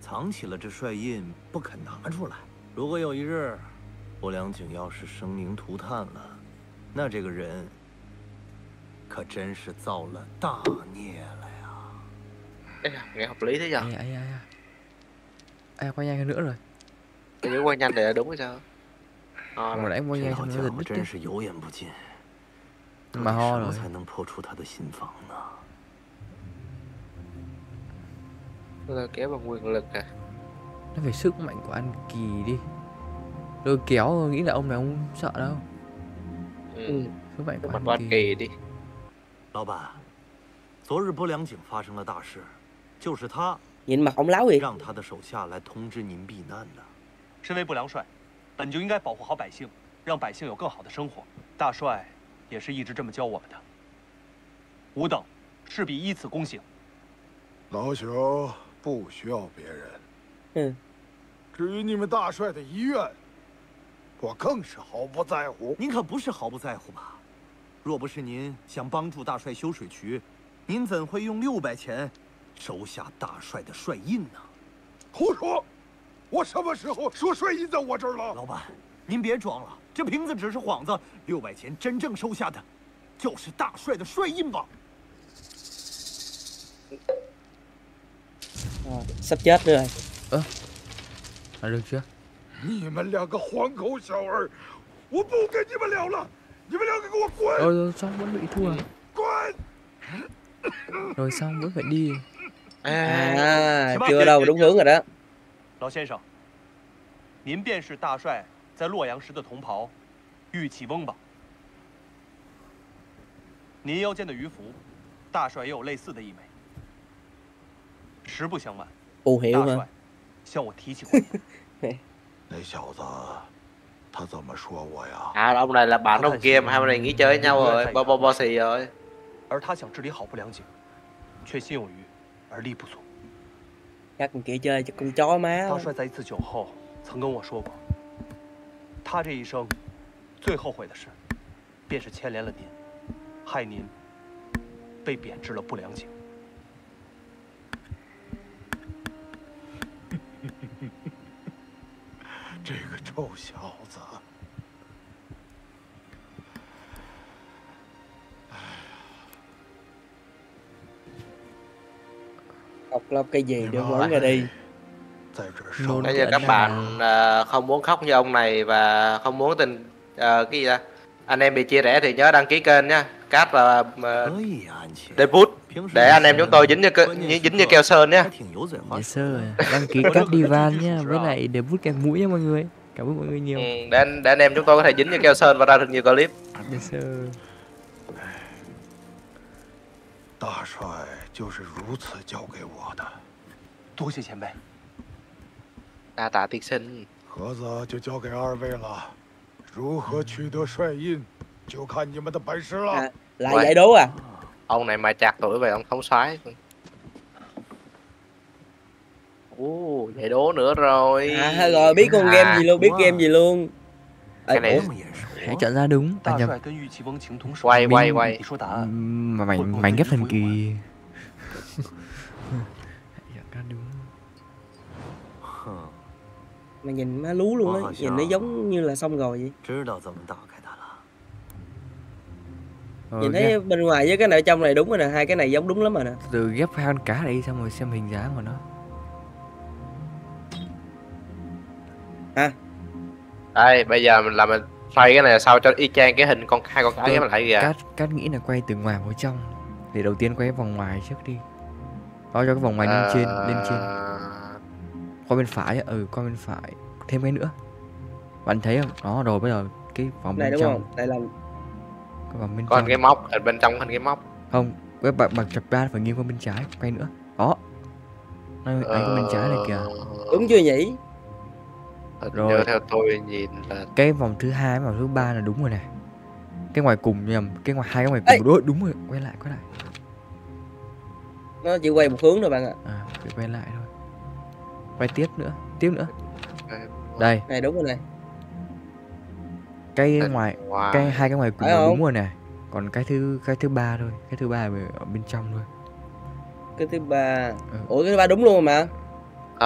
藏起了这帅印，不肯拿出来。如果有一日，伯良景要是生灵涂炭了，那这个人可真是造了大孽了呀！哎呀，nghe hợp lý thế nhở? Ai ai ai ai quay nhanh hơn nữa rồi. Nếu quay nhanh để đúng rồi sao? À, mà lại quay nhanh cho nó đứt đấy. Mà ho rồi. Lôi kéo bằng quyền lực à? Nó phải sức mạnh của An Kỳ đi. Lôi kéo nghĩ là ông này ông sợ đâu. Ừ. Sức mạnh của An Kỳ. An Kỳ đi. 老板，昨日波良警发生了大事，就是他 nhìn mặt ông láo vậy,让他的手下来通知您避难的。身为不良帅，本就应该保护好百姓，让百姓有更好的生活。大帅也是一直这么教我们的。吾等势必依此躬行。老朽不需要别人。嗯。至于你们大帅的遗愿，我更是毫不在乎。您可不是毫不在乎吧？ 若不是您想帮助大帅修水渠，您怎会用六百钱收下大帅的帅印呢？胡说！我什么时候说帅印在我这儿了？老板，您别装了，这瓶子只是幌子，六百钱真正收下的，就是大帅的帅印吧？啊，sắp chết rồi. Ơ, à, được chưa? 你们两个黄口小儿，我不跟你们聊了。 你们两个给我滚！ rồi, rồi xong vẫn bị thua. Quên. Rồi xong vẫn phải đi. À, chưa đâu đúng hướng rồi đó. 老先生，您便是大帅在洛阳时的同袍玉启翁吧？您腰间的鱼符，大帅也有类似的一枚。实不相瞒，大帅向我提起过你。那小子。 À, ông này là bạn ông kia mà hai ông này nghĩ chơi với nhau rồi, bo bo bo xì rồi. Chắc con kia chơi cho con chó má. Ô, xào già. Học lóc cái gì để muốn ra đi. Bây giờ các bạn uh, không muốn khóc như ông này và không muốn tình uh, cái gì đó. Anh em bị chia rẽ thì nhớ đăng ký kênh nhá. Cát và uh, Debut để anh em chúng tôi dính như dính như keo sơn nhá. Đăng ký Cát Divan nhá, với lại Debut kèm mũi nha mọi người. Cảm ơn mọi người nhiều. Ừ, để, để anh em chúng tôi có thể dính như keo sơn và ra được nhiều clip. Yes, Đại soái đa tạ tiên sinh. À, là giải đấu à? Ông này mà chạc tuổi vậy ông thống soái. Ồ, giải đố nữa rồi. À, rồi biết con game gì luôn, biết game gì luôn. Cái này hãy chọn ra đúng. Ta nhập. Quay quay quay. Mà mảnh mảnh ghép thần kỳ. Mà nhìn má lú luôn á, nhìn nó giống như là xong rồi vậy. Nhìn thấy bên ngoài với cái này trong này đúng rồi nè, hai cái này giống đúng lắm rồi nè. Từ ghép hai con cá này xong rồi xem hình dáng của nó. Ha. Đây, bây giờ mình làm mình xoay cái này sao cho y chang cái hình con hai con cá cái mình thấy kìa. Cát Cát nghĩ là quay từ ngoài vào trong. Để đầu tiên quay cái vòng ngoài trước đi. Đó cho cái vòng ngoài lên trên, lên trên. Qua bên phải, ừ qua bên phải. Thêm cái nữa. Bạn thấy không? Đó rồi bây giờ cái vòng bên trong. Đây là cái vòng bên trong. Còn cái móc ở bên trong hơn cái móc. Không, cái bạn bạn chặt ra phải nghiêng qua bên trái, quay nữa. Đó. Đây cái bên trái này kìa. Đúng chưa nhỉ? Rồi theo tôi nhìn là cái vòng thứ hai và thứ ba là đúng rồi này. Cái ngoài cùng nhầm, cái ngoài hai cái ngoài cùng đối đúng rồi, quay lại quay lại. Nó chỉ quay một hướng thôi bạn ạ. À, phải quay lại thôi. Quay tiếp nữa, tiếp nữa. Đây. Này đúng rồi này. Cái ngoài wow. Cái hai cái ngoài cùng là đúng rồi này. Còn cái thứ cái thứ ba thôi, cái thứ ba ở bên trong thôi. Cái thứ ba. Ừ. Ủa cái thứ ba đúng luôn mà.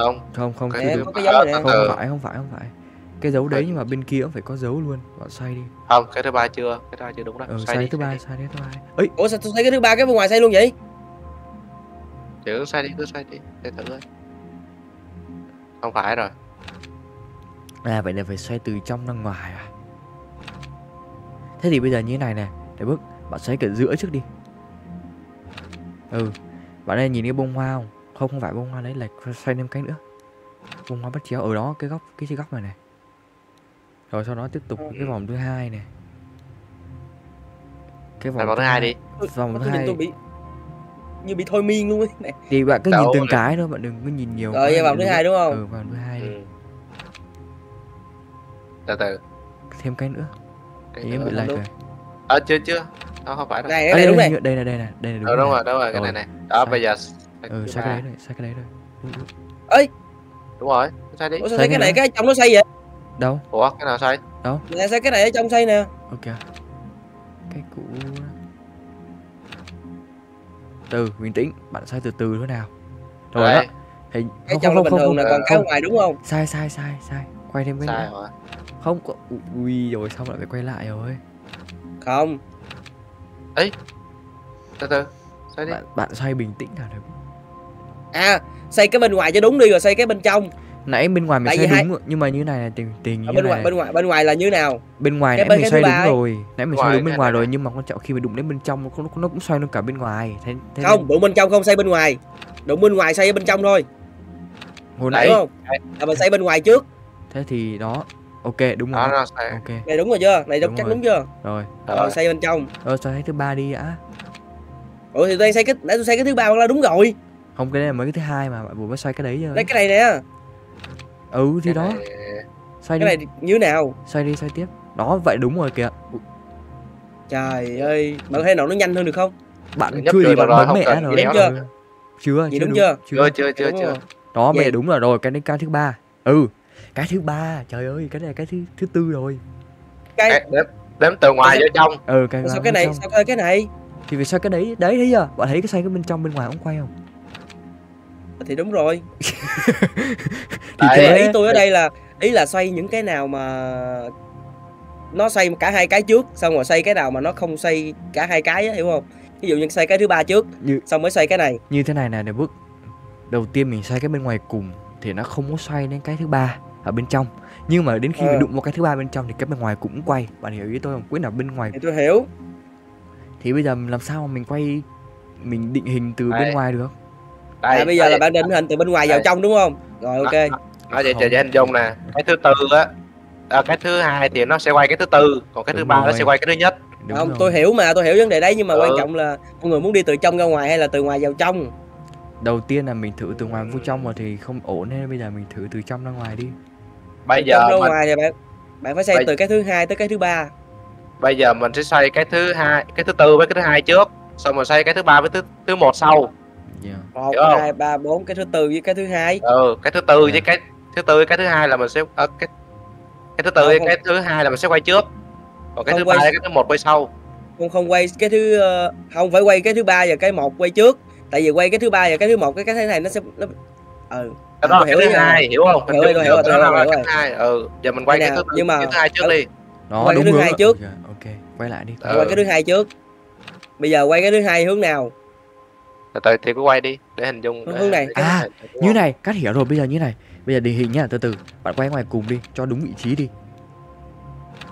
không? Không không cái, cái, cái dấu đó, không, không phải không phải không phải cái dấu đấy, nhưng mà bên kia cũng phải có dấu luôn. Bạn xoay đi. Không, cái thứ ba chưa, cái thứ ba chưa đúng đâu. Ừ, xoay, xoay đi, thứ ba, xoay đi thứ ba. Ấy, ủa sao tôi thấy cái thứ ba cái bên ngoài xoay luôn vậy? Chứ xoay đi, cứ xoay đi, để thử thôi. Không phải rồi. À vậy là phải xoay từ trong ra ngoài à? Thế thì bây giờ như thế này nè, để bước, bạn xoay cả giữa trước đi. Ừ, bạn đây nhìn cái bông hoa không? Không không phải bông hoa đấy, là xoay thêm cái nữa. Bông hoa bắt chéo ở đó, cái góc, cái chiếc góc này này. Rồi sau đó tiếp tục cái vòng thứ hai này. Cái vòng thứ hai đi. Vòng thứ hai. Tôi bị như bị thôi miên luôn ấy. Này. Thì bạn cứ Đâu nhìn từng này. cái thôi, bạn đừng có nhìn nhiều. Rồi vòng thứ hai đúng không? Ừ, vòng thứ hai đi. Từ từ. Thêm cái nữa. Cái em bị lại rồi. À chưa chưa. Đó không phải đâu. Này, cái này đúng này. Đây này, đây này, đây này đúng. Rồi đúng rồi, đúng rồi, cái này này. Đó bây giờ ừ, sai cái đấy rồi, sai cái đấy rồi. Ơi. Đúng rồi, sai đi. Sai cái này cái trong nó sai vậy? Đâu? Ủa, cái nào xoay? Đâu? Mình xoay cái này ở trong xoay nè. Ok. Cái cũ. Từ, bình tĩnh, bạn xoay từ từ thôi nào. Rồi đấy. Đó. Thì cái trong nó bình thường là còn cái ngoài đúng không? Sai sai sai sai. Quay thêm cái này. Sai hả? Không có. Ui rồi xong lại phải quay lại rồi. Không. Ấy. Từ từ. Xoay đi. Bạn, bạn xoay bình tĩnh nào được. À, xoay cái bên ngoài cho đúng đi rồi xoay cái bên trong. Nãy bên ngoài mình xoay đúng rồi, nhưng mà như này là tình tình như bên ngoài này. Bên ngoài bên ngoài là như nào? Bên ngoài nãy mình xoay đúng rồi, nãy mình xoay đúng bên ngoài rồi, nhưng mà quan trọng khi mình đụng đến bên trong nó nó cũng xoay luôn cả bên ngoài. Thế, thế không, nên... đụng bên trong không xoay bên ngoài. Đụng bên ngoài xoay bên trong thôi. Hồi nãy không? Là mình xoay bên ngoài trước. Thế thì đó. Ok đúng rồi. Đó, đó, ok. Này đúng rồi chưa? Này đúng chắc rồi. Đúng chưa? Rồi. Rồi xoay bên trong. Rồi xoay cái thứ ba đi đã. Ủa thì tôi xoay cái nãy tôi xoay cái thứ ba là đúng rồi. Không, cái này là mới cái thứ hai mà bạn vừa mới xoay cái đấy rồi. Cái này nè. Ừ thì cái đó này... xoay đi. Cái này như nào? Xoay đi, xoay tiếp. Đó, vậy đúng rồi kìa. Trời ơi, bạn thấy nào nó nhanh hơn được không? Bạn chưa gì bạn bấm mẹ rồi. Đúng chưa? Chưa, chưa đúng chưa? Chưa, chưa, chưa, chưa. Đó, mẹ đúng rồi rồi, cái đến cái thứ ba. Ừ, cái thứ ba. Trời ơi, cái này cái thứ thứ tư rồi. Cái đếm từ ngoài vô trong. Ừ, cái này. Sao cái này, sao cái này? Thì vì sao cái đấy, đấy thấy chưa? Bạn thấy cái xoay cái bên trong bên ngoài không quay không? Thì đúng rồi. Thì thế... ý tôi ở đây là ý là xoay những cái nào mà nó xoay cả hai cái trước, xong rồi xoay cái nào mà nó không xoay cả hai cái á, hiểu không? Ví dụ như xoay cái thứ ba trước, như... xong mới xoay cái này. Như thế này nè, để bước đầu tiên mình xoay cái bên ngoài cùng thì nó không có xoay đến cái thứ ba ở bên trong, nhưng mà đến khi ờ. mình đụng vào cái thứ ba bên trong thì cái bên ngoài cũng quay. Bạn hiểu ý tôi không? Quyết là bên ngoài. Thì tôi hiểu. Thì bây giờ làm sao mà mình quay, mình định hình từ Đấy. bên ngoài được? Đây, à, bây giờ đây, là bạn định hình từ bên ngoài đây. vào trong đúng không? Rồi ok. Nói vậy trời, hình dung nè, cái thứ tư á, à, cái thứ hai thì nó sẽ quay cái thứ tư, còn cái đúng thứ ba nó sẽ quay cái thứ nhất. Đúng không, rồi. Tôi hiểu mà, tôi hiểu vấn đề đấy, nhưng mà ừ. quan trọng là mọi người muốn đi từ trong ra ngoài hay là từ ngoài vào trong. Đầu tiên là mình thử từ ngoài vô trong mà thì không ổn, nên bây giờ mình thử từ trong ra ngoài đi. Bây từ giờ trong ra mình... ngoài thì bạn bạn phải xoay bây... từ cái thứ hai tới cái thứ ba. Bây giờ mình sẽ xoay cái thứ hai, cái thứ tư với cái thứ hai trước, xong rồi xoay cái thứ ba với thứ thứ một sau. một hai ba bốn cái thứ tư với cái thứ hai. Ừ, cái thứ tư với cái thứ tư cái thứ hai là mình sẽ à, cái cái thứ tư với cái thứ hai là mình sẽ quay trước, còn cái thứ ba với cái thứ một quay sau. Không không quay cái thứ không phải quay cái thứ ba và cái một quay trước, tại vì quay cái thứ ba và cái thứ một cái cái thế này nó sẽ nó ừ cái đó hiểu hai hiểu không? Hiểu rồi, hiểu rồi. Cái hai ừ giờ mình quay cái thứ nhưng mà cái thứ hai trước đi. Đó đúng rồi. Ok, quay lại đi. Quay cái thứ hai trước. Bây giờ quay cái thứ hai hướng nào? Từ từ thì cứ quay đi để hình dung hướng này. À, như này, cắt hiểu rồi. Bây giờ như này, bây giờ định hình nhá, từ từ. Bạn quay ngoài cùng đi, cho đúng vị trí đi.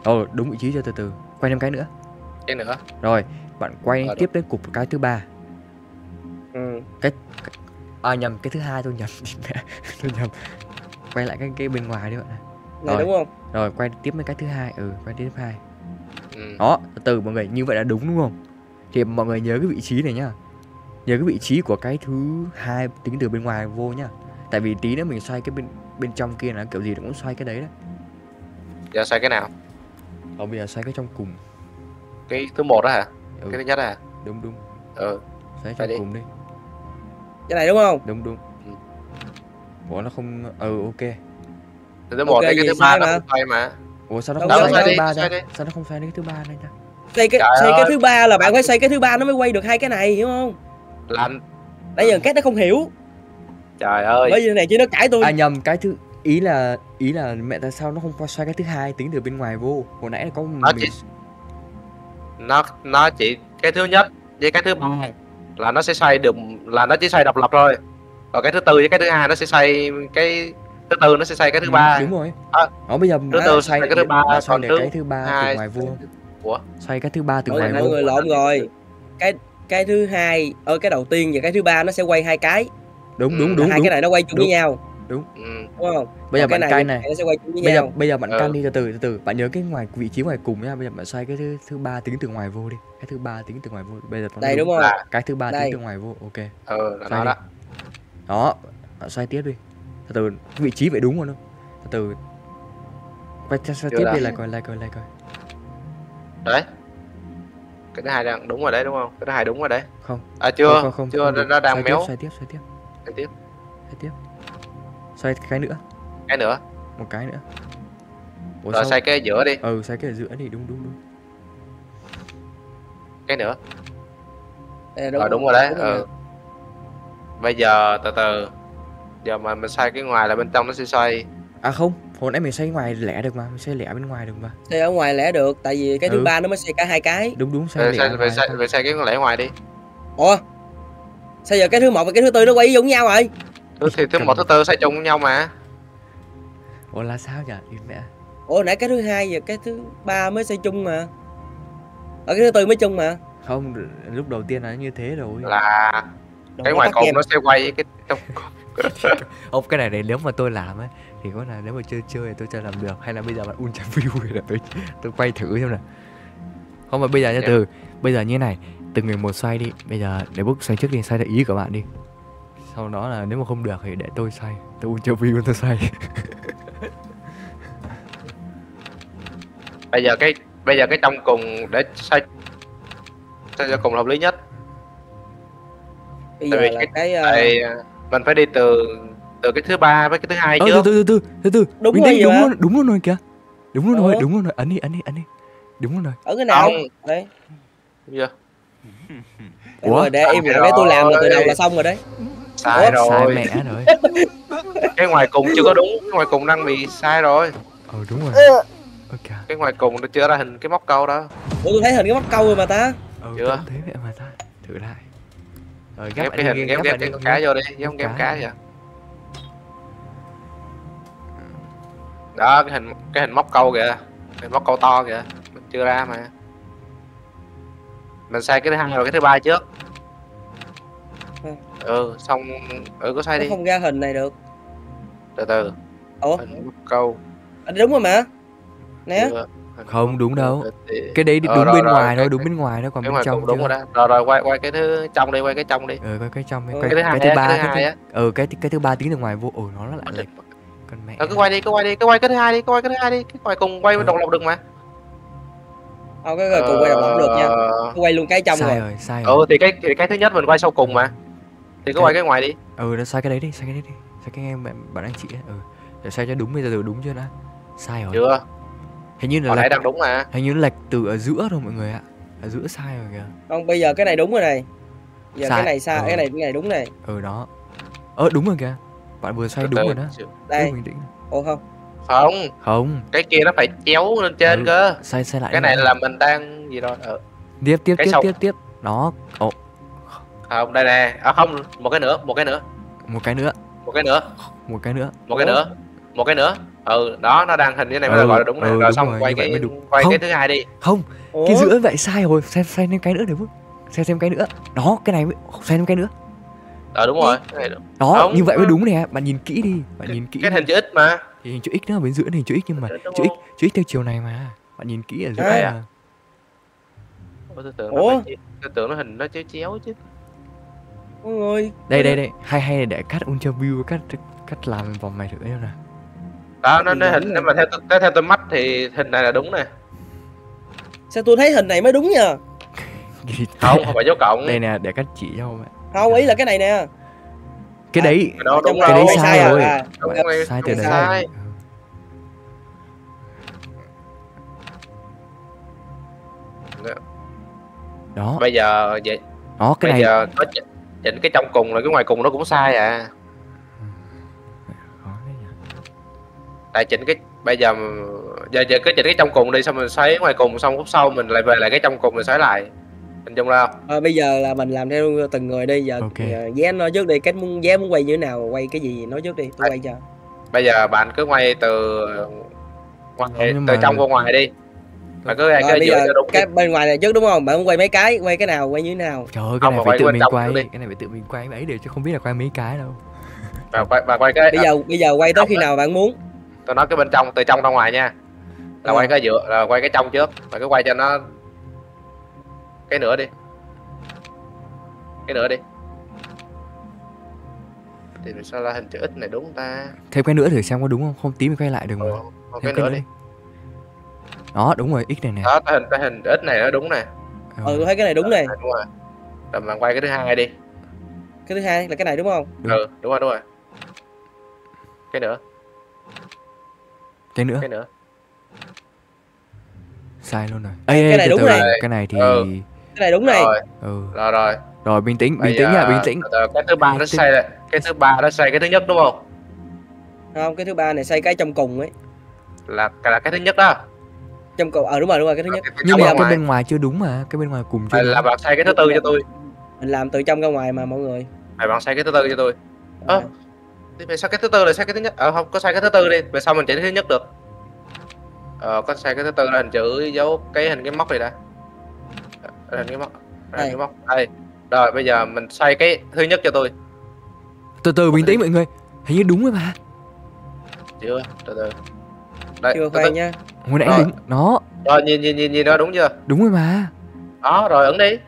Ờ, đúng vị trí cho từ từ. Quay thêm cái nữa. Cái nữa. Rồi, bạn quay tiếp đến cục cái thứ ba. Ừ. Cái à nhầm, cái thứ hai tôi nhầm. Tôi nhầm. Quay lại cái cái bên ngoài đi bạn ạ. Rồi đúng không? Rồi quay tiếp đến cái thứ hai. Ừ, quay tiếp thứ hai. Đó, từ từ mọi người, như vậy là đúng đúng không? Thì mọi người nhớ cái vị trí này nhá. Nhớ cái vị trí của cái thứ hai tính từ bên ngoài vô nhá. Tại vì tí nữa mình xoay cái bên bên trong kia là kiểu gì nó cũng xoay cái đấy đấy. Giờ xoay cái nào? Ờ bây giờ xoay cái trong cùng. Cái thứ một đó hả? Ừ. Cái thứ nhất đó hả? Đúng đúng. Ừ. Xoay trong đi. cùng đi. Cái này đúng không? Đúng đúng. Ủa nó không ừ ok. Từ thứ một okay, đến cái thứ ba nó không xoay mà. Ủa sao nó không xoay cái thứ ba đây? Sao nó không xoay đến cái thứ ba đây ta? Xoay cái xoay cái thứ ba là bạn phải xoay cái thứ ba nó mới quay được hai cái này, hiểu không? Làm nãy giờ Két nó không hiểu. Trời ơi. Bởi vì này chứ nó cãi tôi. À nhầm, cái thứ ý là ý là mẹ tại sao nó không qua xoay cái thứ hai tính từ bên ngoài vô. Hồi nãy là có nó mình... chỉ... nó nó chỉ cái thứ nhất với cái thứ ba là nó sẽ xoay được, là nó chỉ xoay độc lập thôi. Còn cái thứ tư với cái thứ hai nó sẽ xoay cái thứ tư nó sẽ xoay cái thứ ba. Ừ, đúng rồi. À, nó bây giờ thứ tư xoay cái thứ ba, còn thứ cái thứ ba từ ngoài vô. Ủa? Xoay cái thứ ba từ ngoài vô. Mọi người lộn rồi. Cái cái thứ hai ở cái đầu tiên và cái thứ ba nó sẽ quay hai cái. Đúng đúng đúng. Hai đúng, cái này nó quay chung với nhau. Đúng. Đúng không? Bây giờ bạn cai này. Nó sẽ quay chung với bây nhau. giờ bây giờ bạn ừ. cai đi từ từ từ từ. Bạn nhớ cái ngoài vị trí ngoài cùng nha. Bây giờ bạn xoay cái thứ thứ ba tính từ ngoài vô đi. Cái thứ ba tính từ ngoài vô. Bây giờ đây đúng, đúng không? Cái thứ ba tính từ ngoài vô. Ok. Ừ, đó đó. Đó, bạn xoay tiếp đi. Từ từ vị trí phải đúng rồi không? Từ từ. Quay xoay tiếp đi, lại coi lại coi lại coi. Đấy. Cái thứ hai đang đúng rồi đấy đúng không? Cái thứ hai đúng rồi đấy. Không. À chưa, không, không, không, chưa không, nó đang méo. Xoay tiếp, xoay tiếp. Xoay tiếp. Xoay tiếp. Xoay cái nữa. Cái nữa. Một cái nữa. Ủa rồi sao? Xoay cái giữa đi. Ừ, xoay cái giữa đi, đúng đúng đúng. Cái nữa. Ờ đúng, à, đúng rồi đấy. Đúng rồi. Ừ. Bây giờ từ từ. Giờ mà mình xoay cái ngoài là bên trong nó sẽ xoay. À không, hồi nãy mình xoay ngoài lẻ được mà, mình xoay lẻ bên ngoài được mà. Xoay ở ngoài lẻ được, tại vì cái thứ ba ừ. nó mới xoay cả hai cái. Đúng đúng, xoay lẻ. Về xoay, xoay, xoay cái lẻ ngoài đi. Ủa? Sao giờ cái thứ một và cái thứ tư nó quay giống nhau rồi? Thứ thì thứ một thứ tư xoay chung với nhau mà. Ủa là sao nhỉ? Mẹ. Ủa nãy cái thứ hai và cái thứ ba mới xoay chung mà. Ở cái thứ tư mới chung mà. Không, lúc đầu tiên là như thế rồi. Là Đồng cái ngoài cùng nó sẽ quay cái trong. Ông cái này đấy nếu mà tôi làm ấy thì có là nếu mà chơi chơi thì tôi chơi làm được, hay là bây giờ bạn ultra view thì là tôi tôi quay thử xem nào. Không mà bây giờ nha, từ bây giờ như thế này, từng người một xoay đi. Bây giờ để bước xoay trước đi, xoay theo ý của bạn đi. Sau đó là nếu mà không được thì để tôi xoay, tôi ultra view tôi xoay. Bây giờ cái bây giờ cái trong cùng để xoay xoay cho cùng là hợp lý nhất. Bây giờ là cái cái uh... mình phải đi từ từ cái thứ ba với cái thứ hai chứ. Từ từ từ từ từ. Đúng mình rồi đi, đúng rồi, đúng luôn rồi kìa. Đúng luôn ừ. rồi, đúng luôn rồi. Ấn đi, ấn đi, ấn đi. Đúng luôn rồi. Ở cái nào? Đấy. Dạ. Ủa, để em để tôi làm là từ đầu là xong rồi đấy. Sai rồi. Sai mẹ rồi. Cái ngoài cùng chưa có đúng, cái ngoài cùng đang bị sai rồi. Ờ đúng rồi. Ok. Cái ngoài cùng nó chưa ra hình cái móc câu đó. Ủa tôi thấy hình cái móc câu rồi mà ta. Ừ, chưa thấy mẹ mà ta. Thử lại. Rồi, ghép cái hình, ghép ghép con cá vô đi, ghép con cá vậy. Đó, cái hình cái hình móc câu kìa, hình móc câu to kìa, mình chưa ra mà. Mình sai cái thứ hai rồi cái thứ ba trước. Ừ, xong, ừ có sai đi. Không ra hình này được. Từ từ. Ủa? Hình móc câu. Đúng rồi mà. Nè. Không đúng đâu, cái đấy đúng rồi, bên rồi, ngoài rồi. Thôi đúng bên ngoài nó còn bên ngoài trong đúng chưa? Rồi, rồi rồi quay quay cái thứ trong đi, quay cái trong đi. Ừ, quay cái trong đi. Quay, ừ, cái, cái thứ hai, ba, cái thứ, cái, ừ, cái cái thứ ba tiếng từ ngoài vô. Ồ nó lại lệch. Con mẹ. Ờ, cứ quay đi, cứ quay đi, cứ quay cái thứ hai đi, cứ quay cái thứ hai đi. Cái ngoài cùng quay độc lập được mà. Ờ cái cùng quay độc lập được nha. Quay luôn cái trong rồi. Rồi, sai rồi. Ừ thì cái thì cái thứ nhất mình quay sau cùng mà. Thì cứ quay cái ngoài đi. Ừ nó sai cái đấy đi, sai cái đấy đi. Sai cái em bạn anh chị. Ừ. Để sai cho đúng bây giờ đúng chưa đã. Sai rồi. Chưa. Hình như là lệch, đang đúng mà. Hình như lệch từ ở giữa rồi mọi người ạ. Ở giữa sai rồi kìa. Không, bây giờ cái này đúng rồi này. Giờ sai. Cái này sai, ừ. cái này cái này đúng này. Ừ đó. Ờ đúng rồi kìa. Bạn vừa xoay đúng rồi đó. Đây. Ồ không. Không. Không. Cái kia nó phải chéo lên trên ừ. cơ. Sai sai lại. Cái này là mình đang gì rồi. Ừ. Tiếp tiếp tiếp tiếp tiếp. Đó. Ồ. Không, đây nè. À không, một cái nữa, một cái nữa. Một cái nữa. Một cái nữa. Một cái nữa. Một cái nữa. Một cái nữa. Ừ, đó, nó đang hình như này mới ừ, gọi là đúng này. Ừ, rồi xong rồi, quay, cái, đúng. quay cái thứ hai đi. Không, Ủa? Cái giữa vậy sai rồi, xem xem cái nữa được không? Xem xem cái nữa. Đó, cái này mới xem cái nữa. Ờ đúng rồi. Cái này đúng. Đó, không. Như vậy mới đúng nè, bạn nhìn kỹ đi, bạn cái, nhìn kỹ. Cái hình chữ X mà. Thì hình chữ X nó ở bên giữa hình chữ X nhưng mà chữ X, chữ X theo chiều này mà. Bạn nhìn kỹ ở giữa này à. Ủa, tôi tưởng nó tôi tưởng nó hình nó chéo chéo chứ. Ôi ơi. Đây đây đây, hay hay để cắt ultra view cắt cắt làm vòng này thử xem nào. Đó, nó, nó hình, nếu mà theo, theo, theo tôi mắt thì hình này là đúng nè. Sao tôi thấy hình này mới đúng nha. Không, không phải dấu cộng. Đây nè, để các chị cho mẹ. Không, ý là cái này nè. Cái đấy, à, đó, đúng cái rồi. Đấy sai rồi à. Đúng đúng rồi. Sai từ đấy sai. Đó. Bây giờ vậy. Đó, cái bây này. Bây giờ nó chỉnh cái trong cùng rồi cái ngoài cùng nó cũng sai à. tại chỉnh cái bây giờ giờ giờ cứ chỉnh cái trong cùng đi, xong mình xoáy ngoài cùng, xong lúc sau mình lại về lại cái trong cùng mình xoáy lại, hình dung ra không? À, bây giờ là mình làm theo từng người đi giờ. Okay. Vé nói trước đi, cách muốn vé muốn quay như thế nào, quay cái gì nói trước đi, tôi à, quay cho. Bây giờ bạn cứ quay từ ngoài ừ, từ mà... trong qua ngoài đi. Bạn cứ à, cái bây giờ cái bên ngoài này trước đúng không? Bạn muốn quay mấy cái, quay cái nào, quay như thế nào? Trời ơi, cái này phải tự mình quay, cái này phải tự mình quay ấy được chứ không biết là quay mấy cái đâu. Bà quay, bà quay cái bây giờ à, bây giờ quay tới khi nào bạn muốn? Tôi nói cái bên trong, từ trong ra ngoài nha. Là ừ. quay cái giữa, là quay cái trong trước, mà cứ quay cho nó cái nữa đi, cái nữa đi. Thì mình sao ra hình chữ X này đúng ta? Thêm cái nữa thử xem có đúng không? Không tí mình quay lại được mà. Thêm cái nữa đi. Đó đúng rồi, X này nè. Đó, cái hình cái hình X này nó đúng nè. Ừ, ừ tôi thấy cái này đúng này. Đúng rồi. Tầm bạn quay cái thứ hai đi. Cái thứ hai là cái này đúng không? Đúng. Ừ, đúng rồi, đúng rồi. Cái nữa. Cái nữa. Cái nữa. Sai luôn rồi. Ê, cái ê, này đúng này. Cái này thì ừ. Cái này đúng này. Rồi. Ừ. Rồi rồi. Rồi bình tĩnh, bình tĩnh nha, bình tĩnh. Cái thứ ba nó sai rồi. Cái thứ ba nó sai cái thứ nhất đúng không? Không, cái thứ ba này sai cái trong cùng ấy. Là là cái thứ nhất đó. Trong cùng. Ờ à, đúng rồi, đúng rồi, cái thứ nhất. Nhưng mà cái bên ngoài chưa đúng mà, cái bên ngoài cùng chưa. Là bạn sai cái thứ tư cho tôi. Mình làm từ trong ra ngoài mà mọi người. Mày bạn sai cái thứ tư cho tôi. Ơ. Thì sao cái thứ tư là sai cái thứ nhất? Ờ không, có sai cái thứ tư đi, về sau mình chỉnh cái thứ nhất được. Ờ có sai cái thứ tư là hình chữ dấu cái hình cái móc này đã. Hình cái móc. Hình cái móc. Đây. Rồi bây giờ mình xoay cái thứ nhất cho tôi. Từ từ bình tĩnh mọi người. Hình như đúng rồi mà. Chưa, từ từ. Đây, chưa khoan nha. Hồi nãy đúng. Nó. Rồi nhìn nhìn nhìn nhìn nó đúng chưa? Đúng rồi mà. Đó rồi ấn đi.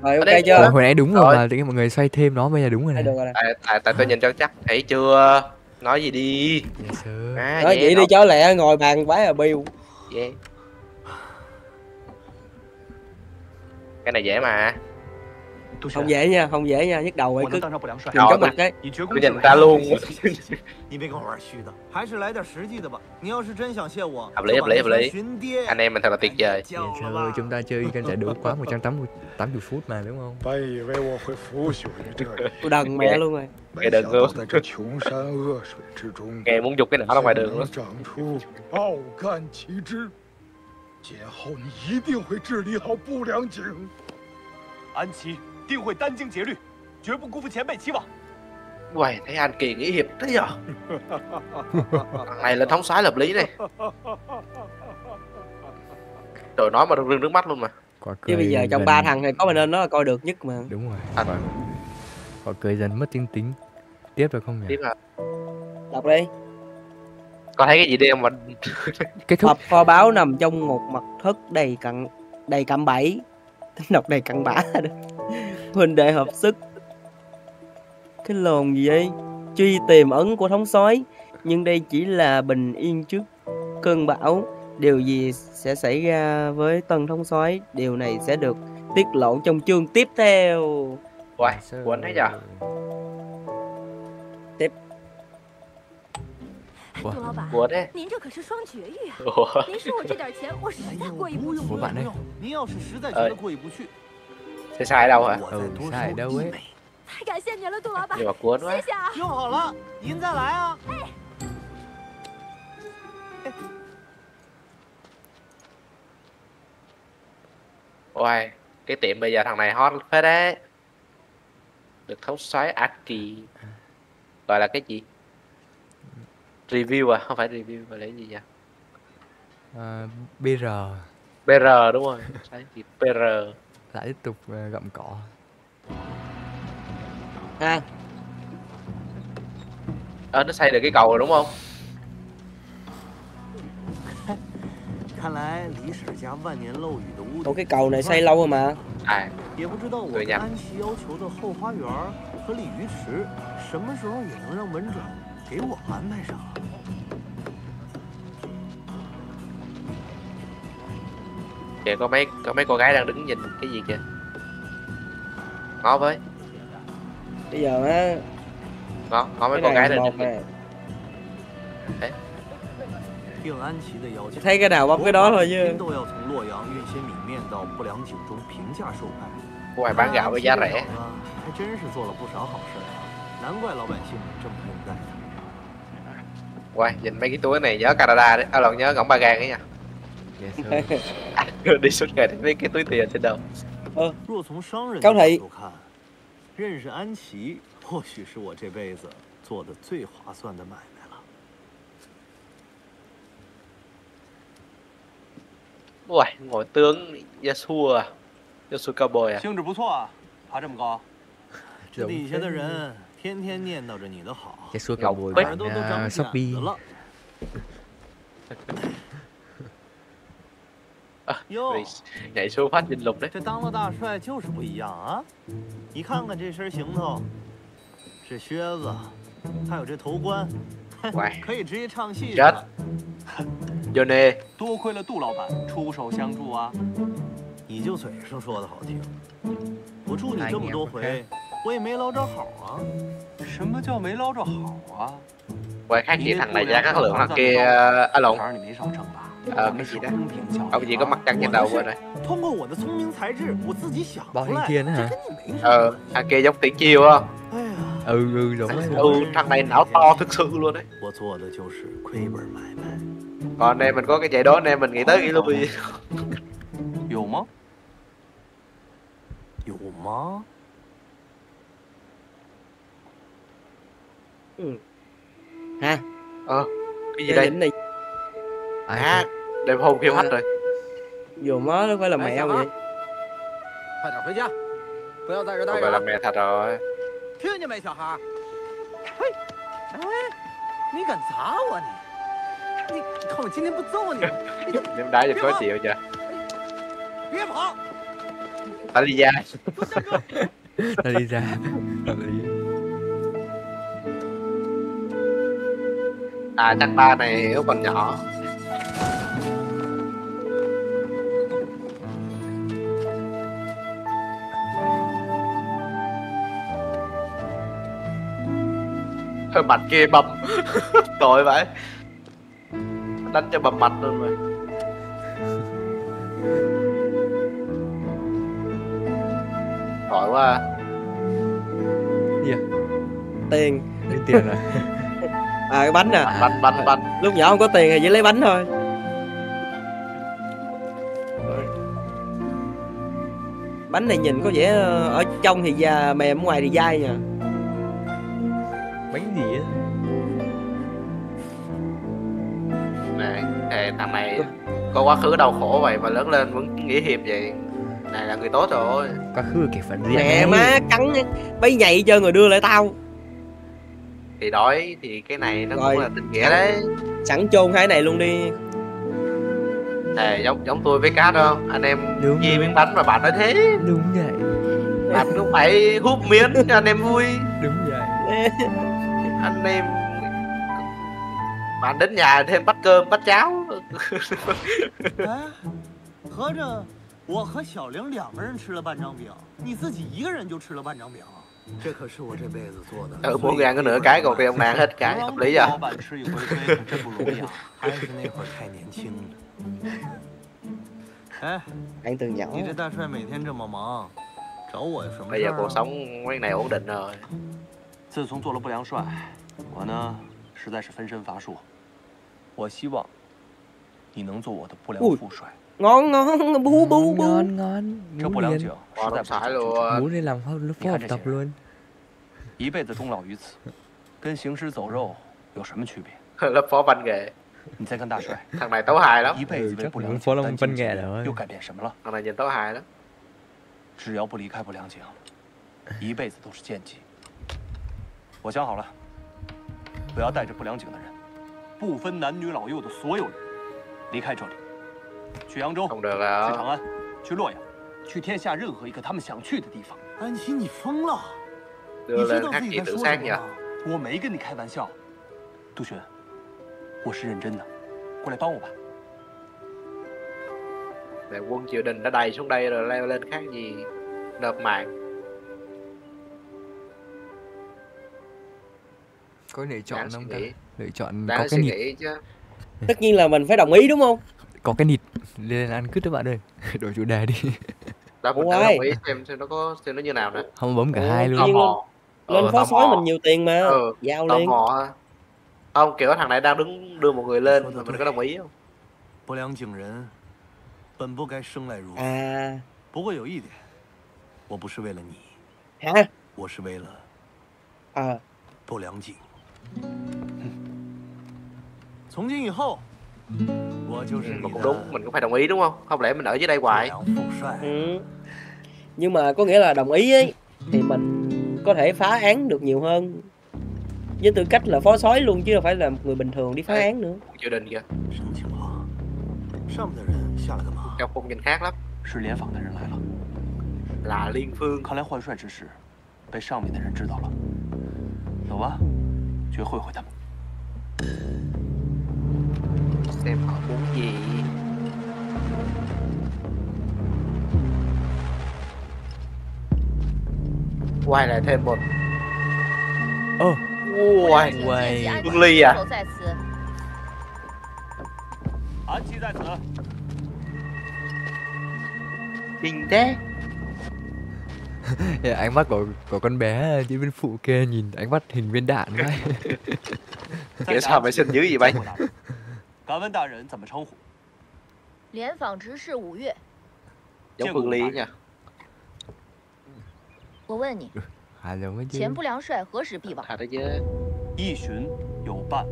Rồi ok chưa? Rồi, hồi nãy đúng rồi, rồi mà tự nhiên mọi người xoay thêm nó, bây giờ đúng rồi nè. Tại tại tại tôi nhìn cho chắc, thấy chưa? Nói gì đi. À, nói vậy đi cho lẹ, ngồi bàn quá là bill. Yeah. Cái này dễ mà. Không dễ nha, không dễ nha, nhức đầu ấy, cứ nhìn có mặt đấy. Tôi nhìn ta luôn. Hợp lý, hợp lý, hợp lý. Anh em mình thật là tuyệt vời. Trời ơi, chúng ta chơi game giải đấu quá một trăm tám mươi phút mà đúng không? Tôi đần mẹ luôn rồi. Cái đần luôn. Nghe muốn dục cái nào ra ngoài đường luôn. An Kỳ, định hội đan chính chế lược, tuyệt không cô phụ tiền bối kỳ vọng. Uầy, thấy An Kỳ nghĩ hiệp thế nhở? Này là thống soái hợp lý này. Trời nói mà rưng rưng nước mắt luôn mà. Chứ bây giờ trong ba thằng này có mình nên nó là coi được nhất mà. Đúng rồi. Thật. Họ cười dần mất tính tính. Tiếp rồi không nhỉ? Tiếp à. Đọc đi. Có thấy cái gì đây không mình? Cái thập kho báo nằm trong một mật thất đầy cặn đầy cạm bẫy. Đọc này cặn bã đó. Huỳnh đệ hợp sức. Cái lồn gì vậy? Truy tìm ấn của thống soái. Nhưng đây chỉ là bình yên trước cơn bão. Điều gì sẽ xảy ra với tân thống soái? Điều này sẽ được tiết lộ trong chương tiếp theo. Uầy, quên thế nhờ. Tiếp. Ủa? Ủa thế? Ủa? Ủa bạn ấy? Ờ. Thế sai ở đâu hả? Ừ, sai ở đâu ấy? Nhưng mà cuốn quá. Ôi, cái tiệm bây giờ thằng này hot phết đấy. Được thống soái Aki. Gọi là cái gì? Review à? Không phải review mà lấy gì vậy? À, bê rờ. bê rờ đúng rồi. bê rờ. Lại tiếp tục gặm cỏ. À. Ờ, à, nó xây được cái cầu rồi đúng không? Ủa cái cầu này xây lâu rồi mà. À, tôi nhầm. Kìa có mấy có mấy cô gái đang đứng nhìn cái gì kìa, ngó với bây giờ á, ngó ngó mấy cô gái đang đứng nhìn. Thấy cái nào bấm cái đó thôi chứ. Cô này bán gạo với giá rẻ. Uầy, nhìn mấy cái túi này nhớ Canada đấy, à lộn nhớ ngỗng Ba Gang ấy nha. Đi suốt ngày thấy mấy cái túi tiền trên đầu. Ơ, Cao Thị. Uầy, ngồi tướng Yasuo à? Yasuo Cowboy à? Yasuo Cowboy bán uh, Shopee. À, nhảy xuống phát nhìn lục đấy. Chết. Johnny. Quay khác chỉ thằng này ra các lượng thằng kia à lộn. Ờ, cái gì đó. Ông chỉ có mặt trăng trên đầu rồi này. Bọn Hiến Thiên á hả? Ờ, thằng kia giống tiếng chiêu không? Ừ, ừ, đúng rồi. Ừ, thằng này não to thực sự luôn đấy. Còn này mình có cái chạy đó nên mình nghĩ tới cái lobby. Dù mó. Dù mó. Ha. Ờ, cái gì đây? Này. À, à đêm hôm kêu hết rồi. Dù mó nó phải là mẹ không vậy? Phải đọc chưa? Không phải là mẹ thật rồi. Thiên như mày sao hả? Hey, hey, mày làm sao vậy? Mày, mày hôm nay không揍你. Ném đá được có chịu chưa? Đừng bỏ. Ta đi ra. Ta đi ra. À chắc ba này nó còn nhỏ. Mặt kia bầm tội vậy, đánh cho bầm mặt luôn rồi. Tội quá. Gì vậy? Tiền. Lấy tiền à? À cái bánh nè. À. Bánh bánh bánh. Lúc nhỏ không có tiền thì chỉ lấy bánh thôi. Bánh này nhìn có vẻ ở trong thì da mềm, ở ngoài thì dai nha. Bánh gì vậy? Này, này, thằng này có quá khứ đau khổ vậy mà lớn lên vẫn nghĩa hiệp vậy. Này là người tốt rồi. Quá khứ kìa phần riêng. Mẹ má cắn bấy nhạy cho người đưa lại tao. Thì đói thì cái này nó rồi, cũng là tình nghĩa đấy. Sẵn chôn hai này luôn đi. Này giống giống tôi với Cát không? Anh em chia miếng bánh mà bạn nói thế. Đúng vậy. Bạn cũng phải húp miếng cho anh em vui. Đúng vậy. Anh em bạn đến nhà thêm bát cơm bát cháo. Ừ, bố gan có nửa cái còn ông nàng hết cái hợp lý rồi. Anh từ nhỏ. Bây giờ cuộc sống quán này ổn định rồi. Ui, ngon ngon, bú bú bú. Ngon ngon, bú liền. Bú đi làm phó học tập luôn. Lớp phó văn nghệ. Thằng này tấu hài lắm. Phó văn nghệ rồi. Thằng này nhìn tấu hài lắm. Không được đâu. Đưa lên hát gì tự sát nhỉ? Đại quân triều đình đã đầy xuống đây rồi, leo lên khác gì nộp mạng. Có lựa chọn không ta? Lựa chọn đáng có cái nịt chứ. Tất nhiên là mình phải đồng ý đúng không? Có cái nịt lên ăn cứt các bạn ơi. Đổi chủ đề đi. Đã muốn đồng ý xem xem nó có xem nó như nào nè. Không bấm cả hai luôn. Lên phó sói mình nhiều tiền mà. Giao liền. Không, kiểu thằng này đang đứng đưa một người lên, mình có đồng ý không? À... Hả? À... Mà cũng đúng, mình cũng phải đồng ý đúng không? Không lẽ mình ở dưới đây hoài? Ừ. Nhưng mà có nghĩa là đồng ý ấy, thì mình có thể phá án được nhiều hơn với tư cách là phó sói luôn, chứ không phải là một người bình thường đi phá Ê, án nữa. Chưa định kìa. Trong khung nhìn khác lắm. Là Liên Phương. Xem họ muốn gì. Quay lại thêm một. Ơ oh. Uầy, Vương Ly à? Kinh tế. Yeah, ánh mắt của, của con bé diễn viên phụ kia nhìn ánh mắt hình viên đạn đấy. Kể sao phải xin dữ gì vậy? Giống Vương Ly nha. Chén bất lương xoài hở thời bị vong? Y Xuân có bạn.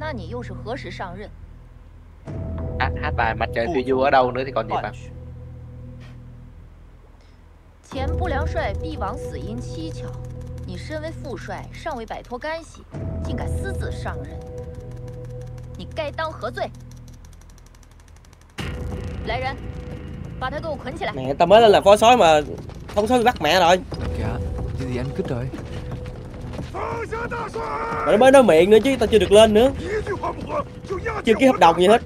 Nà nì yǒu shì hở thời sang rận? Hát hát bài mặt trời phiêu du ở đâu nữa thì còn gì bằng? Chén bất lương xoài bị vong tử yên chi chảo. Nì thân với phụ xoài,尚未摆脱干系,竟敢私自上任. Nì gai đăng hờ tội? Lại nhân, bà ta gǒu quấn lại. Mẹ, tao mới lên là phó sói mà không sói bắt mẹ rồi. Cái gì anh cứt rồi? Mà nó mới nói miệng nữa chứ tao chưa được lên nữa. Chưa ký hợp đồng gì hết.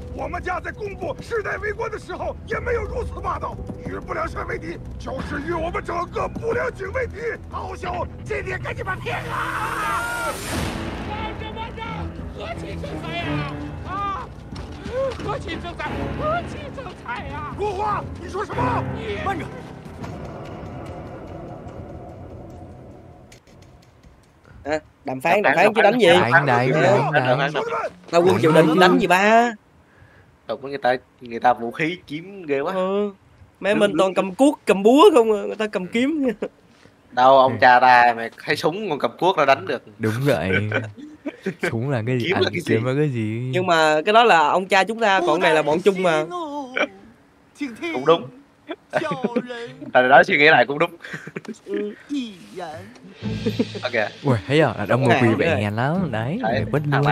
À, đàm phán, đàm phán chứ đánh gì? Đánh, đánh, đánh, đánh. Tao quân triều đình đánh gì ba? Tụi người ta người ta vũ khí kiếm ghê quá. Ừ. Mẹ mình toàn cầm cuốc, cầm búa không à, người ta cầm kiếm. Đâu ông cha ta mày thấy súng còn cầm cuốc nó đánh được. Đúng vậy. Súng là cái gì? Kiếm là cái gì? Kiếm là cái gì? Nhưng mà cái đó là ông cha chúng ta, còn này là bọn chung mà. Cũng đúng. Tại đó suy nghĩ lại cũng đúng. Ok. Ui, thấy giờ là đông người quỳ vậy nghe lắm đấy. Bất luôn.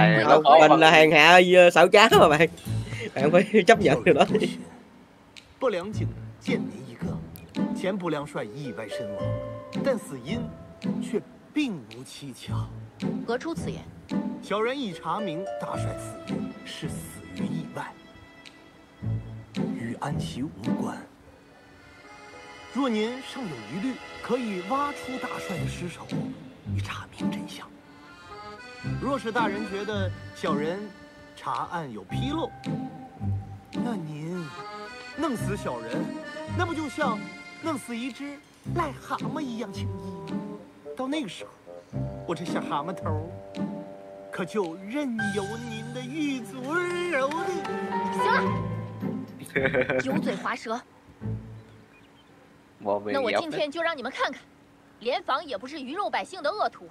Mình là hàng hạ xảo trá mà bạn. Bạn phải chấp nhận điều đó đi. Nếu您尚有疑虑，可以挖出大帅的尸首，以查明真相。若是大人觉得小人查案有纰漏，那您弄死小人，那不就像弄死一只癞蛤蟆一样轻易？到那个时候，我这小蛤蟆头可就任由您的狱卒蹂躏。行了，油嘴滑舌。那我今天就让你们看看，联防也不是鱼肉百姓的恶徒。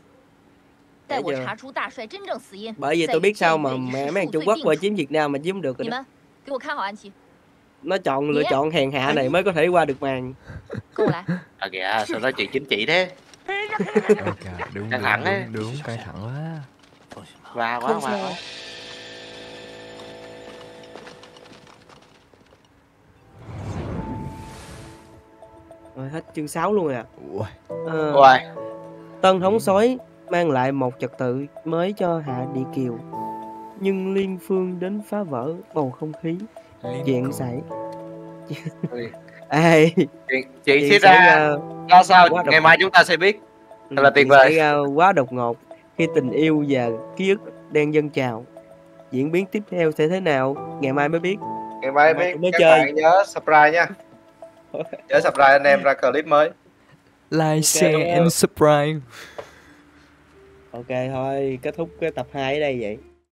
待我查出大帅真正死因，bởi vì tôi biết sao mà mẹ mấy Trung Quốc qua chiếm Việt Nam mà chiếm được rồi. Nó chọn lựa chọn hèn hạ này mới có thể qua được màn. À kìa, sao nói chuyện chính trị thế? Đúng, căng thẳng đấy, đúng, căng thẳng quá. Qua quá, qua quá. Rồi, hết chương sáu luôn rồi à. À, Tân thống soái mang lại một trật tự mới cho Hạ Địa Kiều, nhưng Liên Phương đến phá vỡ bầu không khí. Chuyện xảy Ê, chuyện, chuyện, chuyện xảy ra ra sao độc... ngày mai chúng ta sẽ biết. Thật là tuyệt vời. Quá đột ngột khi tình yêu và ký ức đang dâng trào. Diễn biến tiếp theo sẽ thế nào ngày mai mới biết. Ngày mai mới biết. Các chơi. Bạn nhớ subscribe nha. Nhớ subscribe anh em ra clip mới. Like, share and subscribe. Ok thôi, kết thúc cái tập hai ở đây vậy.